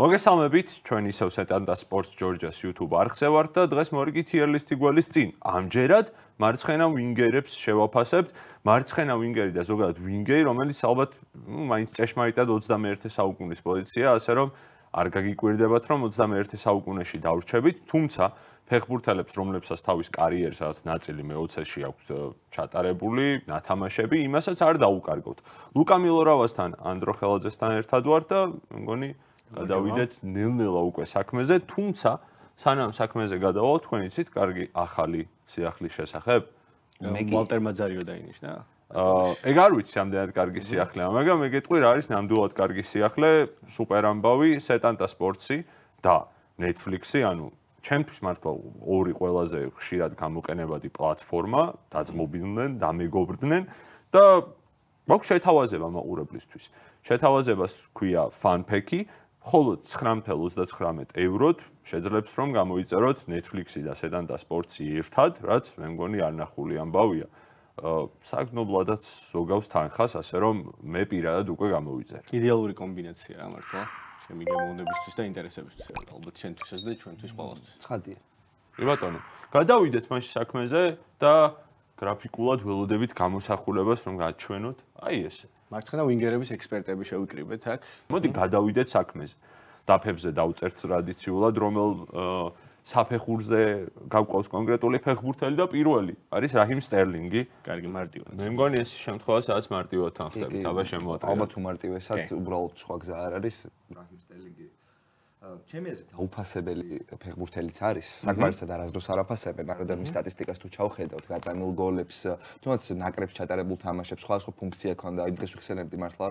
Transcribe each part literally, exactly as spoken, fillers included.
მოგესალმებით, ჩვენ ისევ Setanta Sports Georgia-ს YouTube არხზე ვართ და დღეს მორიგით tier list-ი გვალის წინ. ამჯერად მარცხენა ვინგერებს შევაფასებთ, მარცხენა ვინგერი და ზოგადად ვინგერი, რომელიც ალბათ მაინც ჭეშმარიტად ოცდამეერთე საუკუნის პოზიცია, ასე რომ არ გაგიკვირდებათ, რომ ოცდამეერთე საუკუნეში დავრჩებით, თუმცა ფეხბურთელებს, რომლებსაც თავის კარიერსაც ნაწილი მეოცეში აქვს ჩატარებული, ნათამაშები, იმასაც არ დაუკარგავთ. ლუკა მილორავასთან, ანდრო ხელაძესთან ერთად ვარ და მგონი გადავიდეთ ნელ-ნელა უკვე საქმეზე, თუმცა სანამ საქმეზე გადავალთ, თქვენ იცით კარგი ახალი სიახლის შესახებ. ვალტერ მაძარიო დაინიშნა. ეგ არ ვიცი ამდენად კარგი სიახლეა, მაგრამ მე გეტყვი რა არის ნამდვილად კარგი სიახლე, სუპერამბავი, Setanta Sports-ი და Netflix-ი, ანუ ჩემთვის მართლა ორი ყველაზე ხშირად გამოყენებადი პლატფორმა, დაძმობილდნენ, დამეგობრდნენ და მაქვს შეთავაზება მაყურებლისთვის. შეთავაზებას ჰქვია ფანპეკი, ხოლო ცხრამეტი ოცდაცხრამეტი ევროთ შეძლებს რომ გამოიწეროთ Netflix-ი და Setanta Sports-ი ერთად, რაც მე მგონი არნახული ამბავია. Საგნობლადაც ზოგავს თანხას, ასე რომ მე პირადად უკვე გამოვიწერე. იდეალური კომბინაციაა მართლა. შემიგემოვნებისთვის და ინტერესებისთვის. Ალბათ შენთვისაც და ჩვენთვის ყველასთვის. ცხადია. კი ბატონო, გადავიდეთ მაშინ საქმეზე და გრაფიკულად ველოდებით გამოსახულებას რომ გაჩვენოთ. Აი ესე. მარცხენა ვინგერების ექსპერტები შევიკრიბეთ აქ. მოდი გადავიდეთ საქმეზე. დაფებზე დავწერთ ტრადიციულად რომელ საფეხურზე გავყავს კონკრეტული ფეხბურთელი და პირველი არის რაჰიმ სტერლინგი. კარგი მარტივად. მე მგონი ეს შემთხვევა სადაც მარტივად თანხდებით, აბა შემოატანეთ. ალბათ უმარტივესაც უბრალოდ სხვა გზა არ არის. რაჰიმ სტერლინგი ჩემი აზრით დაუფასებელი ფეხბურთელიც არის. საკმარისად არასდროს არ აფასებენ, არადა მის სტატისტიკას თუ ჩავხედავთ, გატანილ გოლებს, თუნდაც ნაკრებში ჩატარებულ თამაშებს, სხვადასხვა ფუნქცია ქონდა. იმ დღეს ვიხსენებდი მართლა,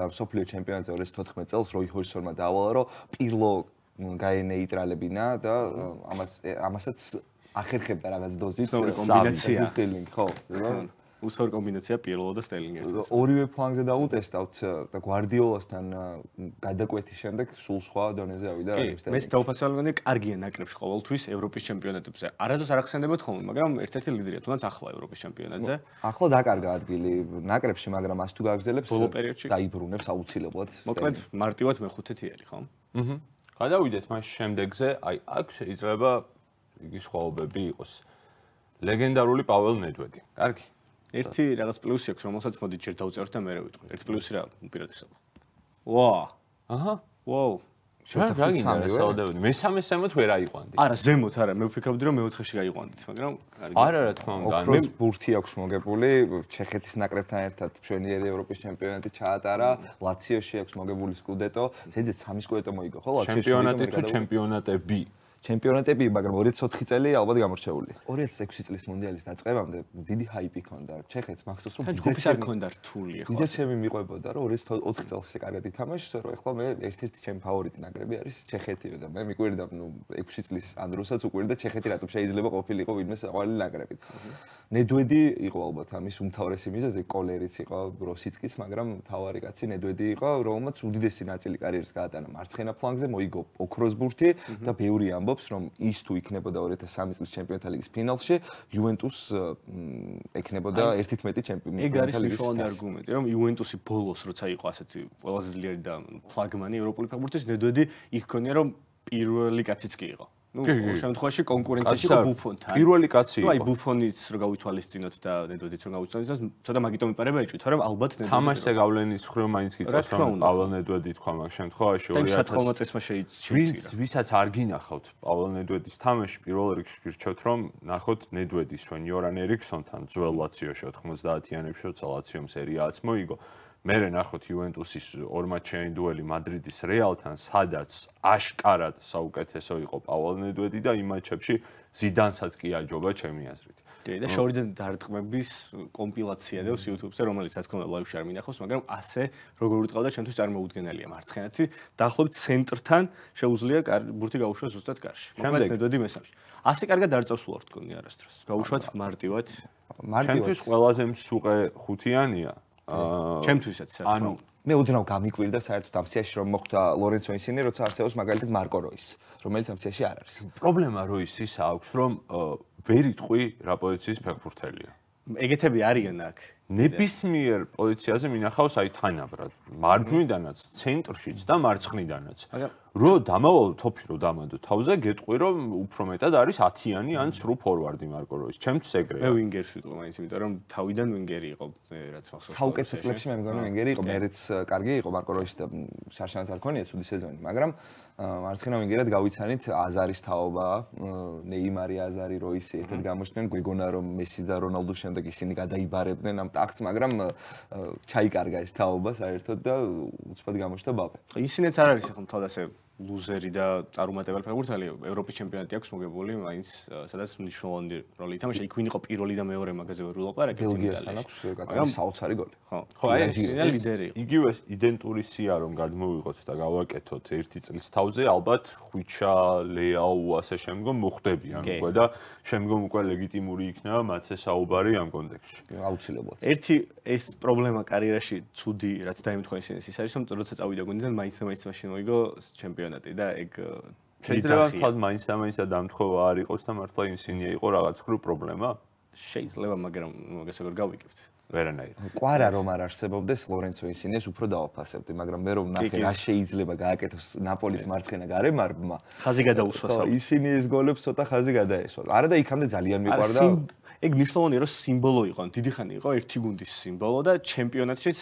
რომ მსოფლიო ჩემპიონატზე ორი ათი ოთხმეტი წელს როი ჰორსონმა დაავალა, რომ პირლო გაენეიტრალებინა და ამას ამასაც ახერხებდა რაღაც დოზით კომბინაცია სტერლინგი ხო უსაურ კომბინაცია პიელო და სტერლინგი ერთად ორივე ფლანგზე დაუტესტავთ და გვარდიოლასთან გადაკვეთის შემდეგ სულ სხვა დონეზე ავიდა რაიმ სტერლინგი მე დაუფასებელ მგონია კარგია ნაკრებში ყოველთვის ევროპის ჩემპიონატებზე არადოს არ ახსენდებათ ხოლმე მაგრამ ერთ-ერთი ლიდერია თუნდაც ახლა ევროპის ჩემპიონატზე ახლა დაკარგა ადგილი ნაკრებში მაგრამ ას თუ გააგზელებს დაიბრუნებს აუცილებლად მოკლედ მარტივად მეხუთე თიერი ხო აჰა გადავიდეთ მას შემდეგზე, აი აქ შეიძლება იგი სხვაობები იყოს. ლეგენდარული პაველ ნედვედი. კარგი. ერთი რაღაც პლუსი აქვს, რომელსაც მოდით შეიძლება დავწეროთ და მე რა ვიტყვი. ერთი პლუსი რა, უპირატესობა. ვა. აჰა. ვაუ. შევთავაზავთ. მესამე ზემოთ ვერ აიყვანდი. არა, ზემოთ არა, მე ვფიქრობდი რომ მეოთხეში გაიყვანდით, მაგრამ კარგი. არა რა თქმა უნდა, მე ბურთი აქვს მოგებული, ჩეხეთის ნაკრებთან ერთად მშვენიერი ევროპის ჩემპიონატი ჩაატარა, ლაციოში აქვს მოგებული სკუდეტო, ზედმეტ სამი სკუდეტო მოიგო, ხო, ლაციოში. ჩემპიონატი თუ ჩემპიონატები? ჩემპიონატები, მაგრამ ორი ათი ოთხი წელი ალბათ გამორჩეული. ორი ათი ექვსი წლის მუნდიალის დაწყებამდე დიდი ჰაიპი ქონდა. ჩეხეთს მახსოვს რომ ჯგუფის არ ქონდა რთული ახლა. ვიდეჩები მიყვებოდა რომ ორი ათი ოთხი წელს ისე კარგად ითამაშეს, რომ ახლა მე ერთ-ერთი ჩემი ფავორიტი ნაკრები არის ჩეხეთიო და მე მიყვირდა ნუ ექვსი წლის ანდროსაც უყვირდა ჩეხეთი რატომ შეიძლება ყოფილიყო ვინმე საყვარელი ნაკრებით. ნედვედი იყო ალბათ ამის უმთავრესი მიზეზი, კოლერიც იყო, როსიცკიც, მაგრამ თავარი კაცი ნედვედი იყო, რომელმაც უდიდესი ნაწილი კარიერის გაატანა მარცხენა ფლანგზე, მოიგო ოქროსბურთი და ბევრი ამ ამბობს რომ ის თუ იქნებოდა ორი ათი სამი წლის ჩემპიონთა ლიგის ფინალში იუვენტუს ეკნებოდა ერთმეტი ჩემპიონთა ლიგის ეს არის მნიშვნელოვანი არგუმენტი რომ იუვენტუსი ბოლოს როცა იყო ასეთი ყველაზე ძლიერი და ფლაგმანი ევროპული ფეხბურთის ნედვედი იქ ქონია რომ პირველი კაციც კი იყო ну შემთხვევაში კონკურენციაში იყო ბუფონთან პირველი კაცი იყო ну აი ბუფონის რო გავითვალისწინოთ და ნედვედიც რო გავითვალისწინოთ ცოტა მაგიტომ იპარება ეჭვით რომ ალბათ ნედვედი თამაშზე გავლენის ხრივ მაინც გიწევს რომ პაველ ნედვედი თქვა მაგ შემთხვევაში ორი ათი ოცი წელმა შეიჭირა ვისაც არ გინახავთ პაველ ნედვედის თამაში პირველ რიგში გირჩევთ რომ ნახოთ ნედვედის შენ იორან ერიქსონთან ძველ ლაციოში ოთხმოცდაათიანებში როცა ლაციომ სერიაც მოიგო მერე ნახოთ იუვენტუსის ორ მატჩიანი დუელი მადრიდის რეალთან, სადაც აშკარად საუკეთესო იყო პაველ ნედვედი და იმ მატჩებში ზიდანსაც კი აჯობა ჩემი აზრით. და შორიდან დარტყმების კომპილაცია დევს YouTube-ზე, რომელიც რა თქმა უნდა ლაივში არ მინახავს, მაგრამ ასე როგორ ურტყავდა ჩემთვის წარმოუდგენელია მარცხენათი დაახლოებით ცენტრთან შეუძლია ბურთი გაუშვას უბრალოდ კარში. მოკლედ ნედვედი მესამში. ასე კარგად არ წავსულა თქონია არასდროს. გაუშვათ მარტივად. ჩემთვის ყველაზე მსუყე ხუთიანია. ჩემთვისაც რა თქმა უნდა მე ოდნავ გამიკვირდა საერთოდ ამ სიაში რომ მოხდა ლორენცო ინსინი როცა არსებობს მაგალითად მარკო როის რომელიც ამ სიაში არ არის პრობლემა როის ის აქვს რომ ვერ იტყვი რა პოზიციის ფეხბურთელია ეგეთები არიან აქ ნებისმიერ პოზიციაზე მინახავს აი თანაბრად მარჯვნიდანაც ცენტრშიც და მარცხნიდანაც მაგრამ Ro Damo top Ro Damadu. Thousand get Rom Prometa Daris Atiani and Sru forward in Marco. Champ Segre. I winger should remind him. Tauidan Wingeri of Ratsmas. How gets a selection and going to get merits Cargay or Marco Shashan Sarconia to the season. Magram Marskana Wingeret Gawitsanit, Azaris Tauba, Neymar Azari Royce, Gamustan, Guigonaro, Messi, Ronaldo, and the Kissinica Daibaret, and I'm taxed Magram Chai Cargay's Taubas. I thought the Spadamusta Bab. You seen it already, Todas. Loseri da arumatebel ფეგურთალი ევროპის ჩემპიონატი აქვს მოგებული მაინც სადაც მნიშვნელოვანი როლი თამაშია იქ ვინიყო როლი და მეორე მაგაზე ვერ ვლაპარაკი ბელგიასთან აქვს კატარის საოცარი გოლი ხო ხო აი ეს ლიდერი იყო იგივე იდენტური სია რომ გადმოვიღოთ და გავაკეთოთ ერთი წლის თავზე ალბათ ხუჩა ლეაუ ასე შემდგომ მოხდებიან უკვე და შემდგომ უკვე ლეგიტიმური იქნება მათზე საუბარი ამ კონტექსში აუცილებლად ერთი ეს პრობლემა კარიერაში ცუდი რაც დაიმთხვა ისინი ის არის რომ როცა წავიდა გუნდიდან მაინც და მაინც მაშინ მოიგო ჩემპიონატი და ეგ შეიძლება თვით მაინც მაინც დამთხოვა არ იყოს და მართლა ინსინია იყო რაღაც ხრო პრობლემა შეიძლება მაგრამ მაგას როგორ გავიგებთ ვერანაირად ყვარა რომ არ არსებობდეს ლორენცო ინსინიეს უფრო დააფასებდი მაგრამ მე რომ ნახე რა შეიძლება გააკეთოს ნაპოლის მარცხენა გარემარბმა ხაზი გადაუსვას ინსინიეს გოლებს ცოტა ხაზი გადაესვა არა და იქამდე ძალიან მიყვარდა ეგ მნიშვნელოვანია რომ სიმბოლო იყო დიდი ხანი იყო ერთი გუნდის სიმბოლო და ჩემპიონატშიც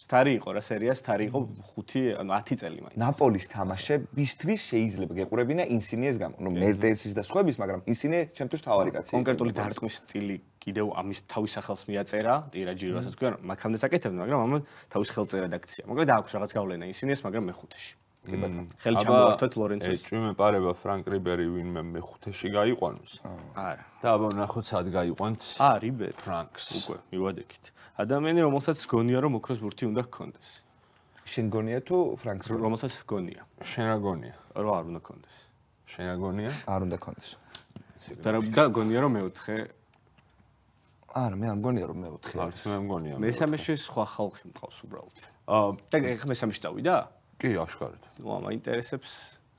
სტარი იყო რა სერია სტარი იყო ხუთი ანუ ათი წელი მაინც ნაპოლის თამაშებისთვის შეიძლება გეყურებინა ინსინიეს გამო ნუ მერტენსის და სხვების მაგრამ ინსინე ჩემთვის თავარი კაცია კონკრეტული დარტყმის სტილი კიდევ ამის თავის სახელს მიაწერა ტირაჯი რასაც თქვენ მაგამდე საკეთებდნენ მაგრამ ამ თავის ხელწერა დაქცია მაგრამ დააქვს რაღაც გავლენა ინსინიეს მაგრამ მეხუთეში ებატონ ხელი ჩამოართვეთ ლორენცოს ეჭვიმე პარება ფრანკ რიბერი ვინმე მეხუთეში გაიყვანოს არა და აბა ნახოთ სად გაიყვანთ აა რიბერი ფრანკს უკვე მივადექით ადამიანი რომელსაც გონია რომ ოქროს ბურთი უნდა გქონდეს შენ გონია თუ ფრანკს რომელსაც გონია შენ რა გონია რა არ უნდა გქონდეს შენ რა გონია არ უნდა გქონდეს და გონია რომ მეოთხე არა მე არ გონია რომ მეოთხე არც მე მგონია მესამეში სხვა ხალხი მყავს უბრალოდ აა და ეხლა მესამეში წავიდა კი აშკარად. ვა მაინტერესებს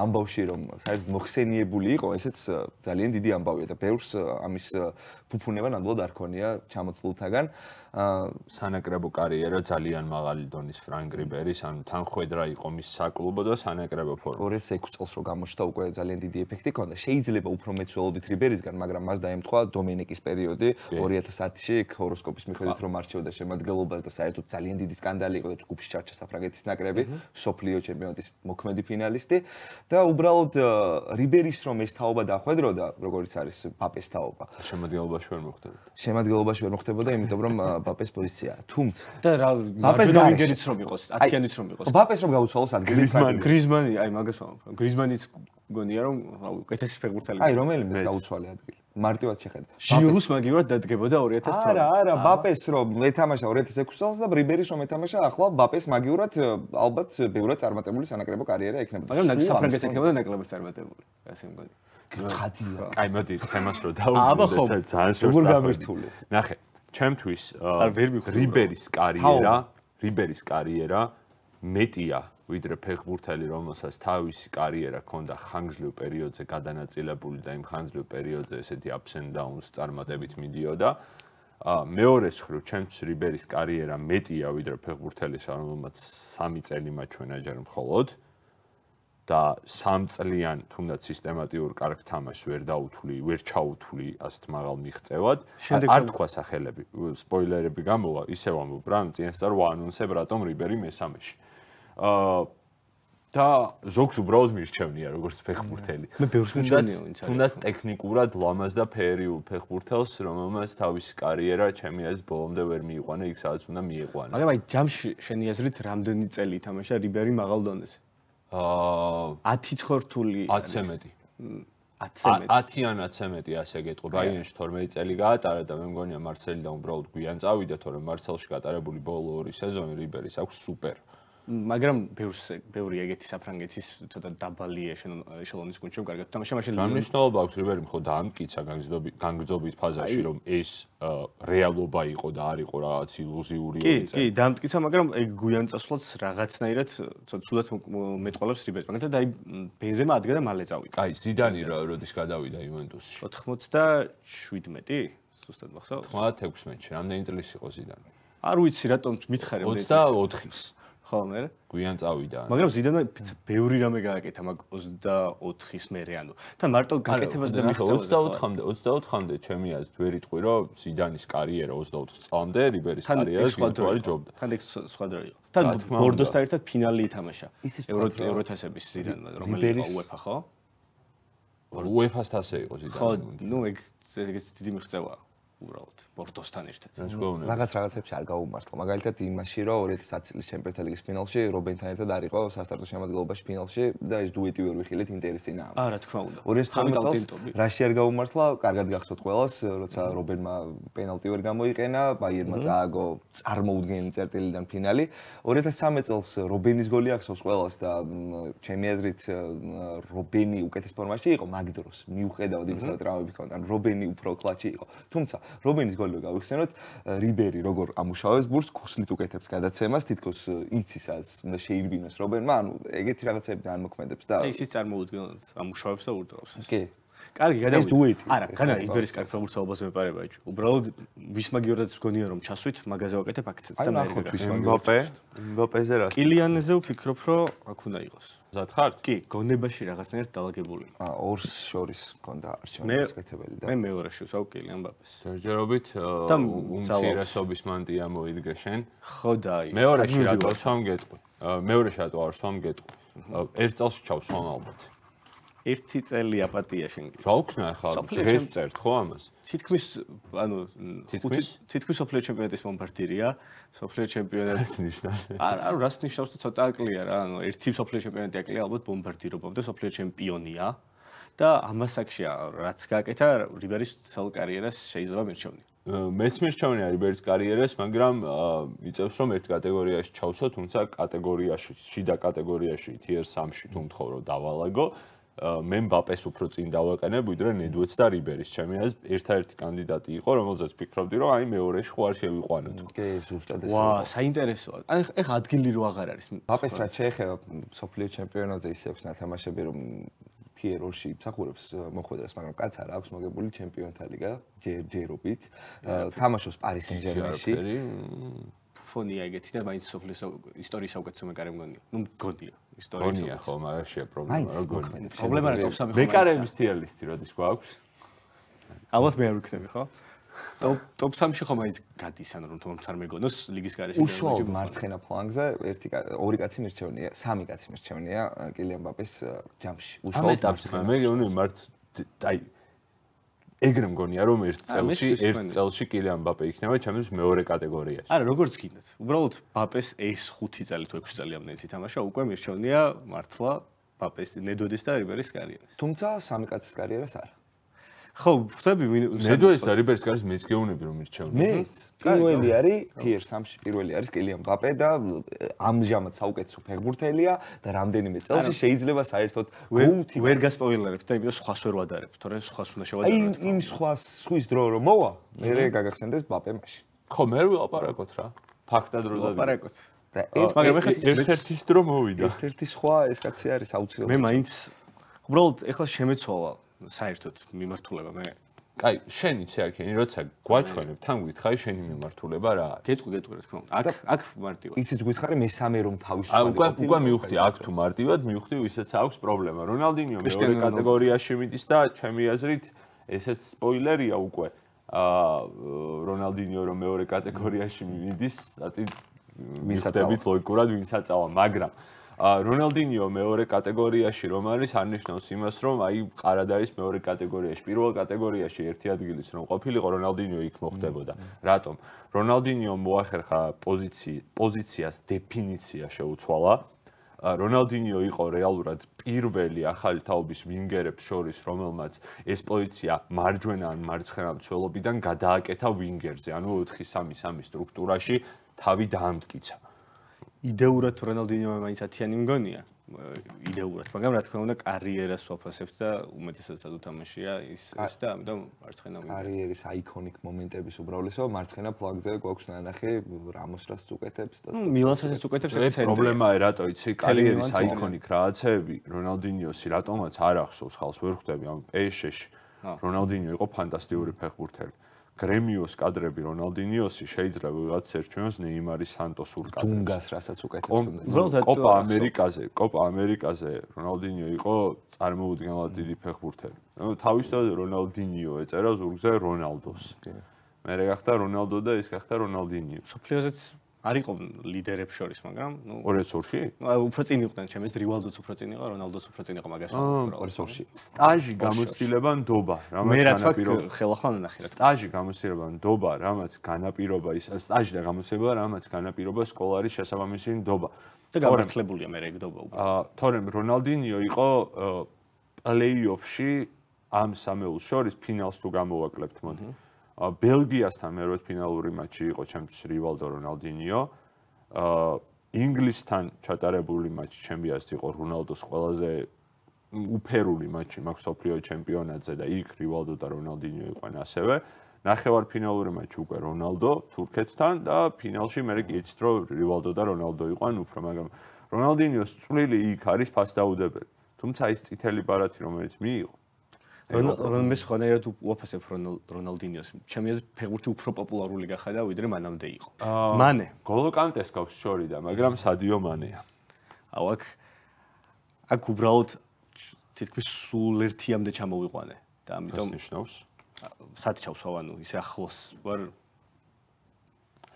ამბავში რომ საერთოდ მოხსენიებული იყო, ესეც ძალიან დიდი ამბავია და ბევრს ამის ფუფუნება ნამდვილად არ ქონია ჩამოთვლულთაგან. Sanacrebo კარიერა ძალიან მაღალი დონის ფრანკ რიბერის, ანუ თანხwebdriver იყო მის საკლუბო და Sanacrebo ფორმა. ორი ექვსი წელს რო გამოჩნდა უკვე ძალიან დიდი ეფექტი ქონდა. შეიძლება უფრო მეცველობით რიბერისგან, მაგრამ მას დაემთხვა დომინიკის პერიოდი ორი ათას ათში ჰოროსკოპის მიხედვით რომ არჩევდა შემადგენლობას და საერთოდ ძალიან დიდი სკანდალი იყო და ჯგუფში ჩარჩა საფრანგეთის ნაკრები, სოფლიო ჩემპიონატის მოქმედი ფინალისტი და უბრალოდ რიბერის რომ ეს თაობა დახვედროდა, როგორც არის პაპეს თაობა. შემადგენლობაში ვერ მოხდებოდა. შემადგენლობაში ვერ მოხდებოდა, იმიტომ რომ ბაპეს პოზიცია. თუმცა და რა ბაპეს განგერიც რომ იყოს, ათიანიც რომ იყოს. ბაპეს რომ გაუცვალოს ადგილი გრიზმანი, გრიზმანი, აი მაგას ვამბობ. გრიზმანიც გონია რომ ეთასი ფეგურთელი. აი რომელიმეს გაუცვალე ადგილი. მარტივად შეხედე. ჟირუს მაგივრად დადგებოდა ორი ათას თვრამეტე. არა, არა, ბაპეს რომ ეთამაშა ორი ათას ექვსი წელს და რიბერის რომ ეთამაშა ახლა ბაპეს მაგივრად ალბათ ბევრად წარმატებული სანაკრებო კარიერა ექნებოდა. მაგრამ საფრანგეთს ექნებოდა ნაკლებად წარმატებული. ასე მგონი. ხადია. აი მოდი თემას რო დავუბრუნდეთ, ძალიან შორს. როგორ გამირთულეს? ნახე. Ჩემთვის რიბერის კარიერა, რიბერის კარიერა მეტია ვიდრე ფეხბურთელი, რომელსაც თავისი კარიერა ჰქონდა ხანგრძლივ პერიოდზე გადანაწილებული და იმ ხანგრძლივ პერიოდზე ესეთი ups and downs წარმატებით მიდიოდა. მეორე მხრივ, ჩემთვის რიბერის კარიერა მეტია ვიდრე ფეხბურთელის, რომელმაც სამი წელი მაჩვენა ჯერ მხოლოდ და სამ წლიან თუნდაც სისტემატიურ კარგ თამაშს ვერ დაუთვლი, ვერ ჩაუთვლი ასეთ მაღალ მიღწევად. არ თქვა სახელები, სპოილერები გამოვა, ისევ ამბობ რა, წინასწარ ვაანონსებ რატომ რიბერი მესამეში. აა და ზოგს უბრალოდ მირჩევნია როგორც ფეხბურთელი. მე ბევრს მირჩევნია. თუნდაც ტექნიკურად ლამაზდა ფერიულ ფეხბურთელს, რომელმაც თავისი კარიერა ჩემი აზრით ბოლომდე ვერ მიიყვანა, იქ სადაც უნდა მიიყვანა. მაგრამ აი ჯამში შენი აზრით რამდენი წელი თამაშა რიბერი მაღალ დონეზე? აა ათი ცხრამეტი ათზე მეტი ათი ათი ან ათზე მეტი ასე გეტყობა. აიენში თორმეტი წელი გაატარა და მე მგონია მარსელი და უბრალოდ გვიან წავიდა, თორემ მარსელში გატარებული ბოლო ორი სეზონი რიბერის აქვს სუპერ მაგრამ ბევრს ბევრი ეგეთი საფრანგეთის ცოტა დაბალია ეშელონის გუნდში კარგად თამაშია. Მნიშვნელობა აქვს რიბერი მხოლოდ ამკიცა განგრძობიტ ფაზაში რომ ეს რეალობა იყო და არ იყო რაღაც ილუზიური ეწე. კი, კი, დამტკიცა, მაგრამ ეგ გუიანწასვლაც რაღაცნაირად ცუდად მეტყოლებს რიბერს. მაგალითად აი ბენზემა ადგა და მალე წავიდა. აი ზიდანი როდის გადავიდა იუვენტუსში? ოთხმოცდა შვიდმეტი, ზუსტად მახსოვს? თხმაათექვსმეტში. რამდენი წლის იყო ზიდანი? არ ვიცი რატომ მითხარ რომ ოცდაოთხის. ხო, მე გვიან წავიდა. მაგრამ ზიდანმა ბევრი რამე გააკეთა, მაგ ოცდაოთხის მერე, ანუ თან მარტო გაკეთებას და ოცდაოთხამდე, ოცდაოთხამდე ჩემი აზრით ვერ იტყვი, რომ ზიდანის კარიერა ოცდაოთხ წლამდე რიბერის კარიერას გათვალე ჯობდა. თან ეგ სხვა დროა. თან ბორდოსთან ერთად ფინალი ითამაშა. ევროთასების ზიდანმა, რომელიც უეფა, ხო? უეფას თასი იყო ზიდანი. ხო, ნუ ეგ ეგ დიდი მიღწევაა. Ubralt Portostan ერთად. Რაღაც რაღაცებში არ გაუმართლა. მაგალითად იმაში რომ ორი ათი ათი წლის ჩემპიონთა ლიგის ფინალში რობენთან ერთად არ იყო სასტარტო შემადგენლობაში ფინალში და ეს დუეტი ვერ ვიხილეთ ინტერესინა. არა, თქმა უნდა. ორი ათი ათი წელს რაში არ გაუმართლა, კარგად გახსოვთ ყველას, როცა რობენმა პენალტი ვერ გამოიყენა, ბაიერმა წააგო წარმოუდგენელი წერტილიდან ფინალი. ორი ათი სამი წელს რობენის გოლი ახსოვს ყველას და ჩემი აზრით რობენი უკეთეს ფორმაში იყო მაგდროს. მიუხედავად იმისა რომ ტრავმები ჰქონდა, რობენი უფრო კლაჩი იყო. თუმცა რობინის გოლი გავიხსენოთ, რიბერი როგორ ამუშავებს ბურს, ქუსლით უკეთებს გადაცემას, თითქოს იცის ას უნდა შეირბინოს რობენმა, ანუ ეგეთი რაღაცები ძალიან მოქმედებს და ისიც წარმოუდგენლად ამუშავებს და ურტყავს. კი. კარგი გადავიდეთ. ეს დუეტი. არა, განა რიბერის კარგი გამორჩეულობას მეპარება ეჭვი. უბრალოდ ვისმაგიორაც გონია რომ ჩასვით, მაგაზე ვაკეთებ აქცენტს და მერე. Mbappe, Mbappe-ზე რას? კილიანზე ვფიქრობ, რომ აქ უნდა იყოს. ზათხართ? კი, გონებაში რაღაცნაირად დაალაგებული. აა, ორს შორის მქონდა არჩევანის კეთებელი და მე მეორეში ვსვავ კილიან მბაპეს. ჯერჯერობით უმცირესობის მანტია მოიდგა შენ. ხო და აი. მეორეში რატო სამ გეტყვი? მეორეში რატო არ სამ გეტყვი? ერთ წელს ჩავს სამ ალბათ. ერთი წელი აპატია შენ. შავქნა ხა დღეს წერთ ხო ამას? თითქმის ანუ თითქმის თითქმის ოფლიო ჩემპიონატის მომბარდირია, ოფლიო ჩემპიონატის ნიშნავს. არ არ რას ნიშნავს და ცოტა აკლია რა, ანუ ერთი ოფლიო ჩემპიონატი აკლია ალბათ ბომბარდირობამდე ოფლიო ჩემპიონია და ამასაკშია რაც გააკეთა რიბერის სულ კარიერას შეიძლება მერჩევნი. მეც მერჩევნია რიბერის კარიერას, მაგრამ იწევს რომ ერთ კატეგორიაში ჩავსო, თუმცა კატეგორიაში, შიდა კატეგორიაში, ტიერ სამში თუ მთხოვრო დავალაგო. მე მბაპეს უფრო წინ დავაყენებ, ვიდრე ნედვედს და რიბერის. ჩემი აზრით, ერთ-ერთი კანდიდატი იყო, რომელზეც ვფიქრობდი, რომ აი მეორეში ხო არ შევიყვანოთ. კი, ზუსტად ესე. ვა, საინტერესოა. აი, ეხა ადგილი რო აღარ არის. მბაპეს რა შეეხება მსოფლიო ჩემპიონატზე ისე აქვს ნათამაშები, რომ ტიერ ორში იფსახურებს მოხვედრას, მაგრამ კაც არ აქვს მოგებული ჩემპიონთა ლიგა ჯერობით. თამაშობს პარი სენ-ჟერმენში. ფონია ეგეთი და მაინც სოფლის ისტორიის საუკეთესო მეკარე მგონია. ნუ მგონია ისტორიის. გონია ხო, მაგრამ შეა პრობლემა რა გონია. პრობლემა რა ტოპ სამი ხო? მეკარების თიალისტი როდის გვაქვს? ალბათ მე არ ვიქნები ხო? ტოპ სამში ხო მაინც გადის ანუ რომ თუმცა არ მეგონოს ლიგის გარეშე. უშუალოდ მარცხენა ფლანგზე ერთი ორი კაცი მერჩევნია, სამი კაცი მერჩევნია კილიან მბაპეს ჯამში. უშუალოდ აბსოლუტურად მე გეუბნები მართ აი ეგრე მგონია რომ ერთ წელში ერთ წელში კილიან მბაპე იქნება ჩემთვის მეორე კატეგორიაში. არა, როგორც გინდათ. უბრალოდ მბაპეს ეს ხუთი წელი თუ ექვსი წელი ამდენიც ითამაშა, უკვე მირჩევნია მართლა მბაპეს ნედვედის და რიბერის კარიერას. თუმცა სამი კაცის კარიერას არა. ხო, ხვდები ნედვედის და რიბერის კარიერას მეც გეუბნები რომ მირჩევნია. მეც. პირველი არის ტიერ სამში, პირველი არის კილიან მბაპე და ამჟამად საუკეთესო ფეხბურთელია და რამდენიმე წელში შეიძლება საერთოდ გუნდი ვერ გასპოილერებ და იმას სხვას ვერ ვადარებ, თორე სხვას უნდა შევადარებ. იმ სხვას სხვის დრო რომ მოვა, მე გაგახსენდეს მბაპე მაშინ. ხო, მე ვილაპარაკოთ რა. ფაქტად რო ვილაპარაკოთ. და ერთ-ერთის დრო მოვიდა. ერთ-ერთი სხვა ეს კაცი არის აუცილებლად. მე მაინც უბრალოდ ეხლა შემეცვალა საერთოდ მიმართულება მე. აი, შენ იცი აქენი, როცა გვაჩვენებ, თან გითხარი შენი მიმართულება რა არის. გეტყვი, გეტყვი რა თქმა უნდა. აქ, აქ მარტივად. ისიც გითხარი მესამე რომ თავისუფალი იყო. აი, უკვე მივხვდი, აქ თუ მარტივად მივხვდი, ვისაც აქვს პრობლემა. რონალდინიო მეორე კატეგორიაში მიდის და ჩემი აზრით, ესეც სპოილერია უკვე. აა, რონალდინიო რომ მეორე კატეგორიაში მიდის, ათი მისაწავით ლოგიკურად ვინცაწავა, მაგრამ რონალდინიო მეორე კატეგორიაში რომ არის, არნიშნავს იმას, რომ აი ყარად არის მეორე კატეგორიაში. პირველ კატეგორიაში ერთი ადგილის რომ ყოფილიყო, რონალდინიო იქ მოხდებოდა. რატომ? რონალდინიო მოახერხა პოზიციას დეფინიცია შეუცვალა. რონალდინიო იყო რეალურად პირველი ახალი თაობის ვინგერებს შორის, რომელმაც ეს პოზიცია მარჯვენა ან მარცხენა მცველობიდან გადააკეთა ვინგერზე, ანუ ოთხი სამი სამი სტრუქტურაში თავი დაამტკიცა. იდეურად რონალდინიო მაინც ათიანი მგონია იდეურად მაგრამ რა თქმა უნდა კარიერას ვაფასებთ და უმეტესად სადო თამაშია ის ის და ამიტომ მარცხენა კარიერის აიკონიკ მომენტების უბრალესო მარცხენა ფლანგზე გვაქვს ნანახი რამოსრას წუკეთებს და მილანსაც წუკეთებს ეს პრობლემაა რატო იცი კარიერის აიკონიკ რაღაცები რონალდინიოსი რატომაც არ ახსოვს ხალს ვერ ხვდები ამ პეშეში რონალდინიო იყო ფანტასტიკური ფეხბურთელი Gremios კადრები რონალდინიოსი შეიძლება ვიღაც ერჩვენოს ნეიმარის სანტოს ურკადრებს. დუნგას რასაც უკეთებს თუნდაც. კოპა ამერიკაზე, კოპა ამერიკაზე რონალდინიო იყო წარმოუდგენლად დიდი ფეხბურთელი. ანუ თავისთავად რონალდინიო ეწერა ზურგზე რონალდოს. მერე გახდა რონალდო და ის გახდა რონალდინიო. სოფლიოზეც არ იყო ლიდერებს შორის, მაგრამ ნუ ორი ათს ორში? აი უფრო წინ იყვნენ ჩემს რივალდოც უფრო წინ იყო, რონალდოც უფრო წინ იყო მაგას. ორი ათს ორში. სტაჟი გამოცდილება ნდობა, რამაც განაპირობა ხელახან ნახე რა. სტაჟი გამოცდილება ნდობა, რამაც განაპირობა ის სტაჟი და გამოცდილება რამაც განაპირობა სკოლარის შესაბამისი ნდობა. და გამართლებულია მე რა იგდობა უკვე. აა თორემ რონალდინიო იყო პლეი-ოფში ამ სამეულს შორის ფინალს თუ გამოვაკლებთ მოდი. Belgiasთან მერვეთ ფინალური მატჩი იყო ჩემთვის Rivaldo Ronaldinho. აა ინგლისთან ჩატარებული მატჩი ჩემპიონატს იყო Ronaldo's ყველაზე უფერული მატჩი მაქვს ოფლიო ჩემპიონატზე და იქ Rivaldo და Ronaldinho იყვნენ ასევე. ნახევარფინალური მატჩი უკვე Ronaldo თურქეთთან და ფინალში მე გიცით რომ Rivaldo და Ronaldo იყვნენ უფრო, მაგრამ Ronaldinho's წვლილი იქ არის ფასდაუდებელი. თუმცა ის წითელი ბარათი რომელიც მიიღო Ronaldo is one of the most popular Ronaldinho's. Champions League is more popular than the other one. Mane. Goal contest is short, but Sadio Mane. Awak, I could brought. It was super team that came out with it. That means. Sadio Mane is a close. But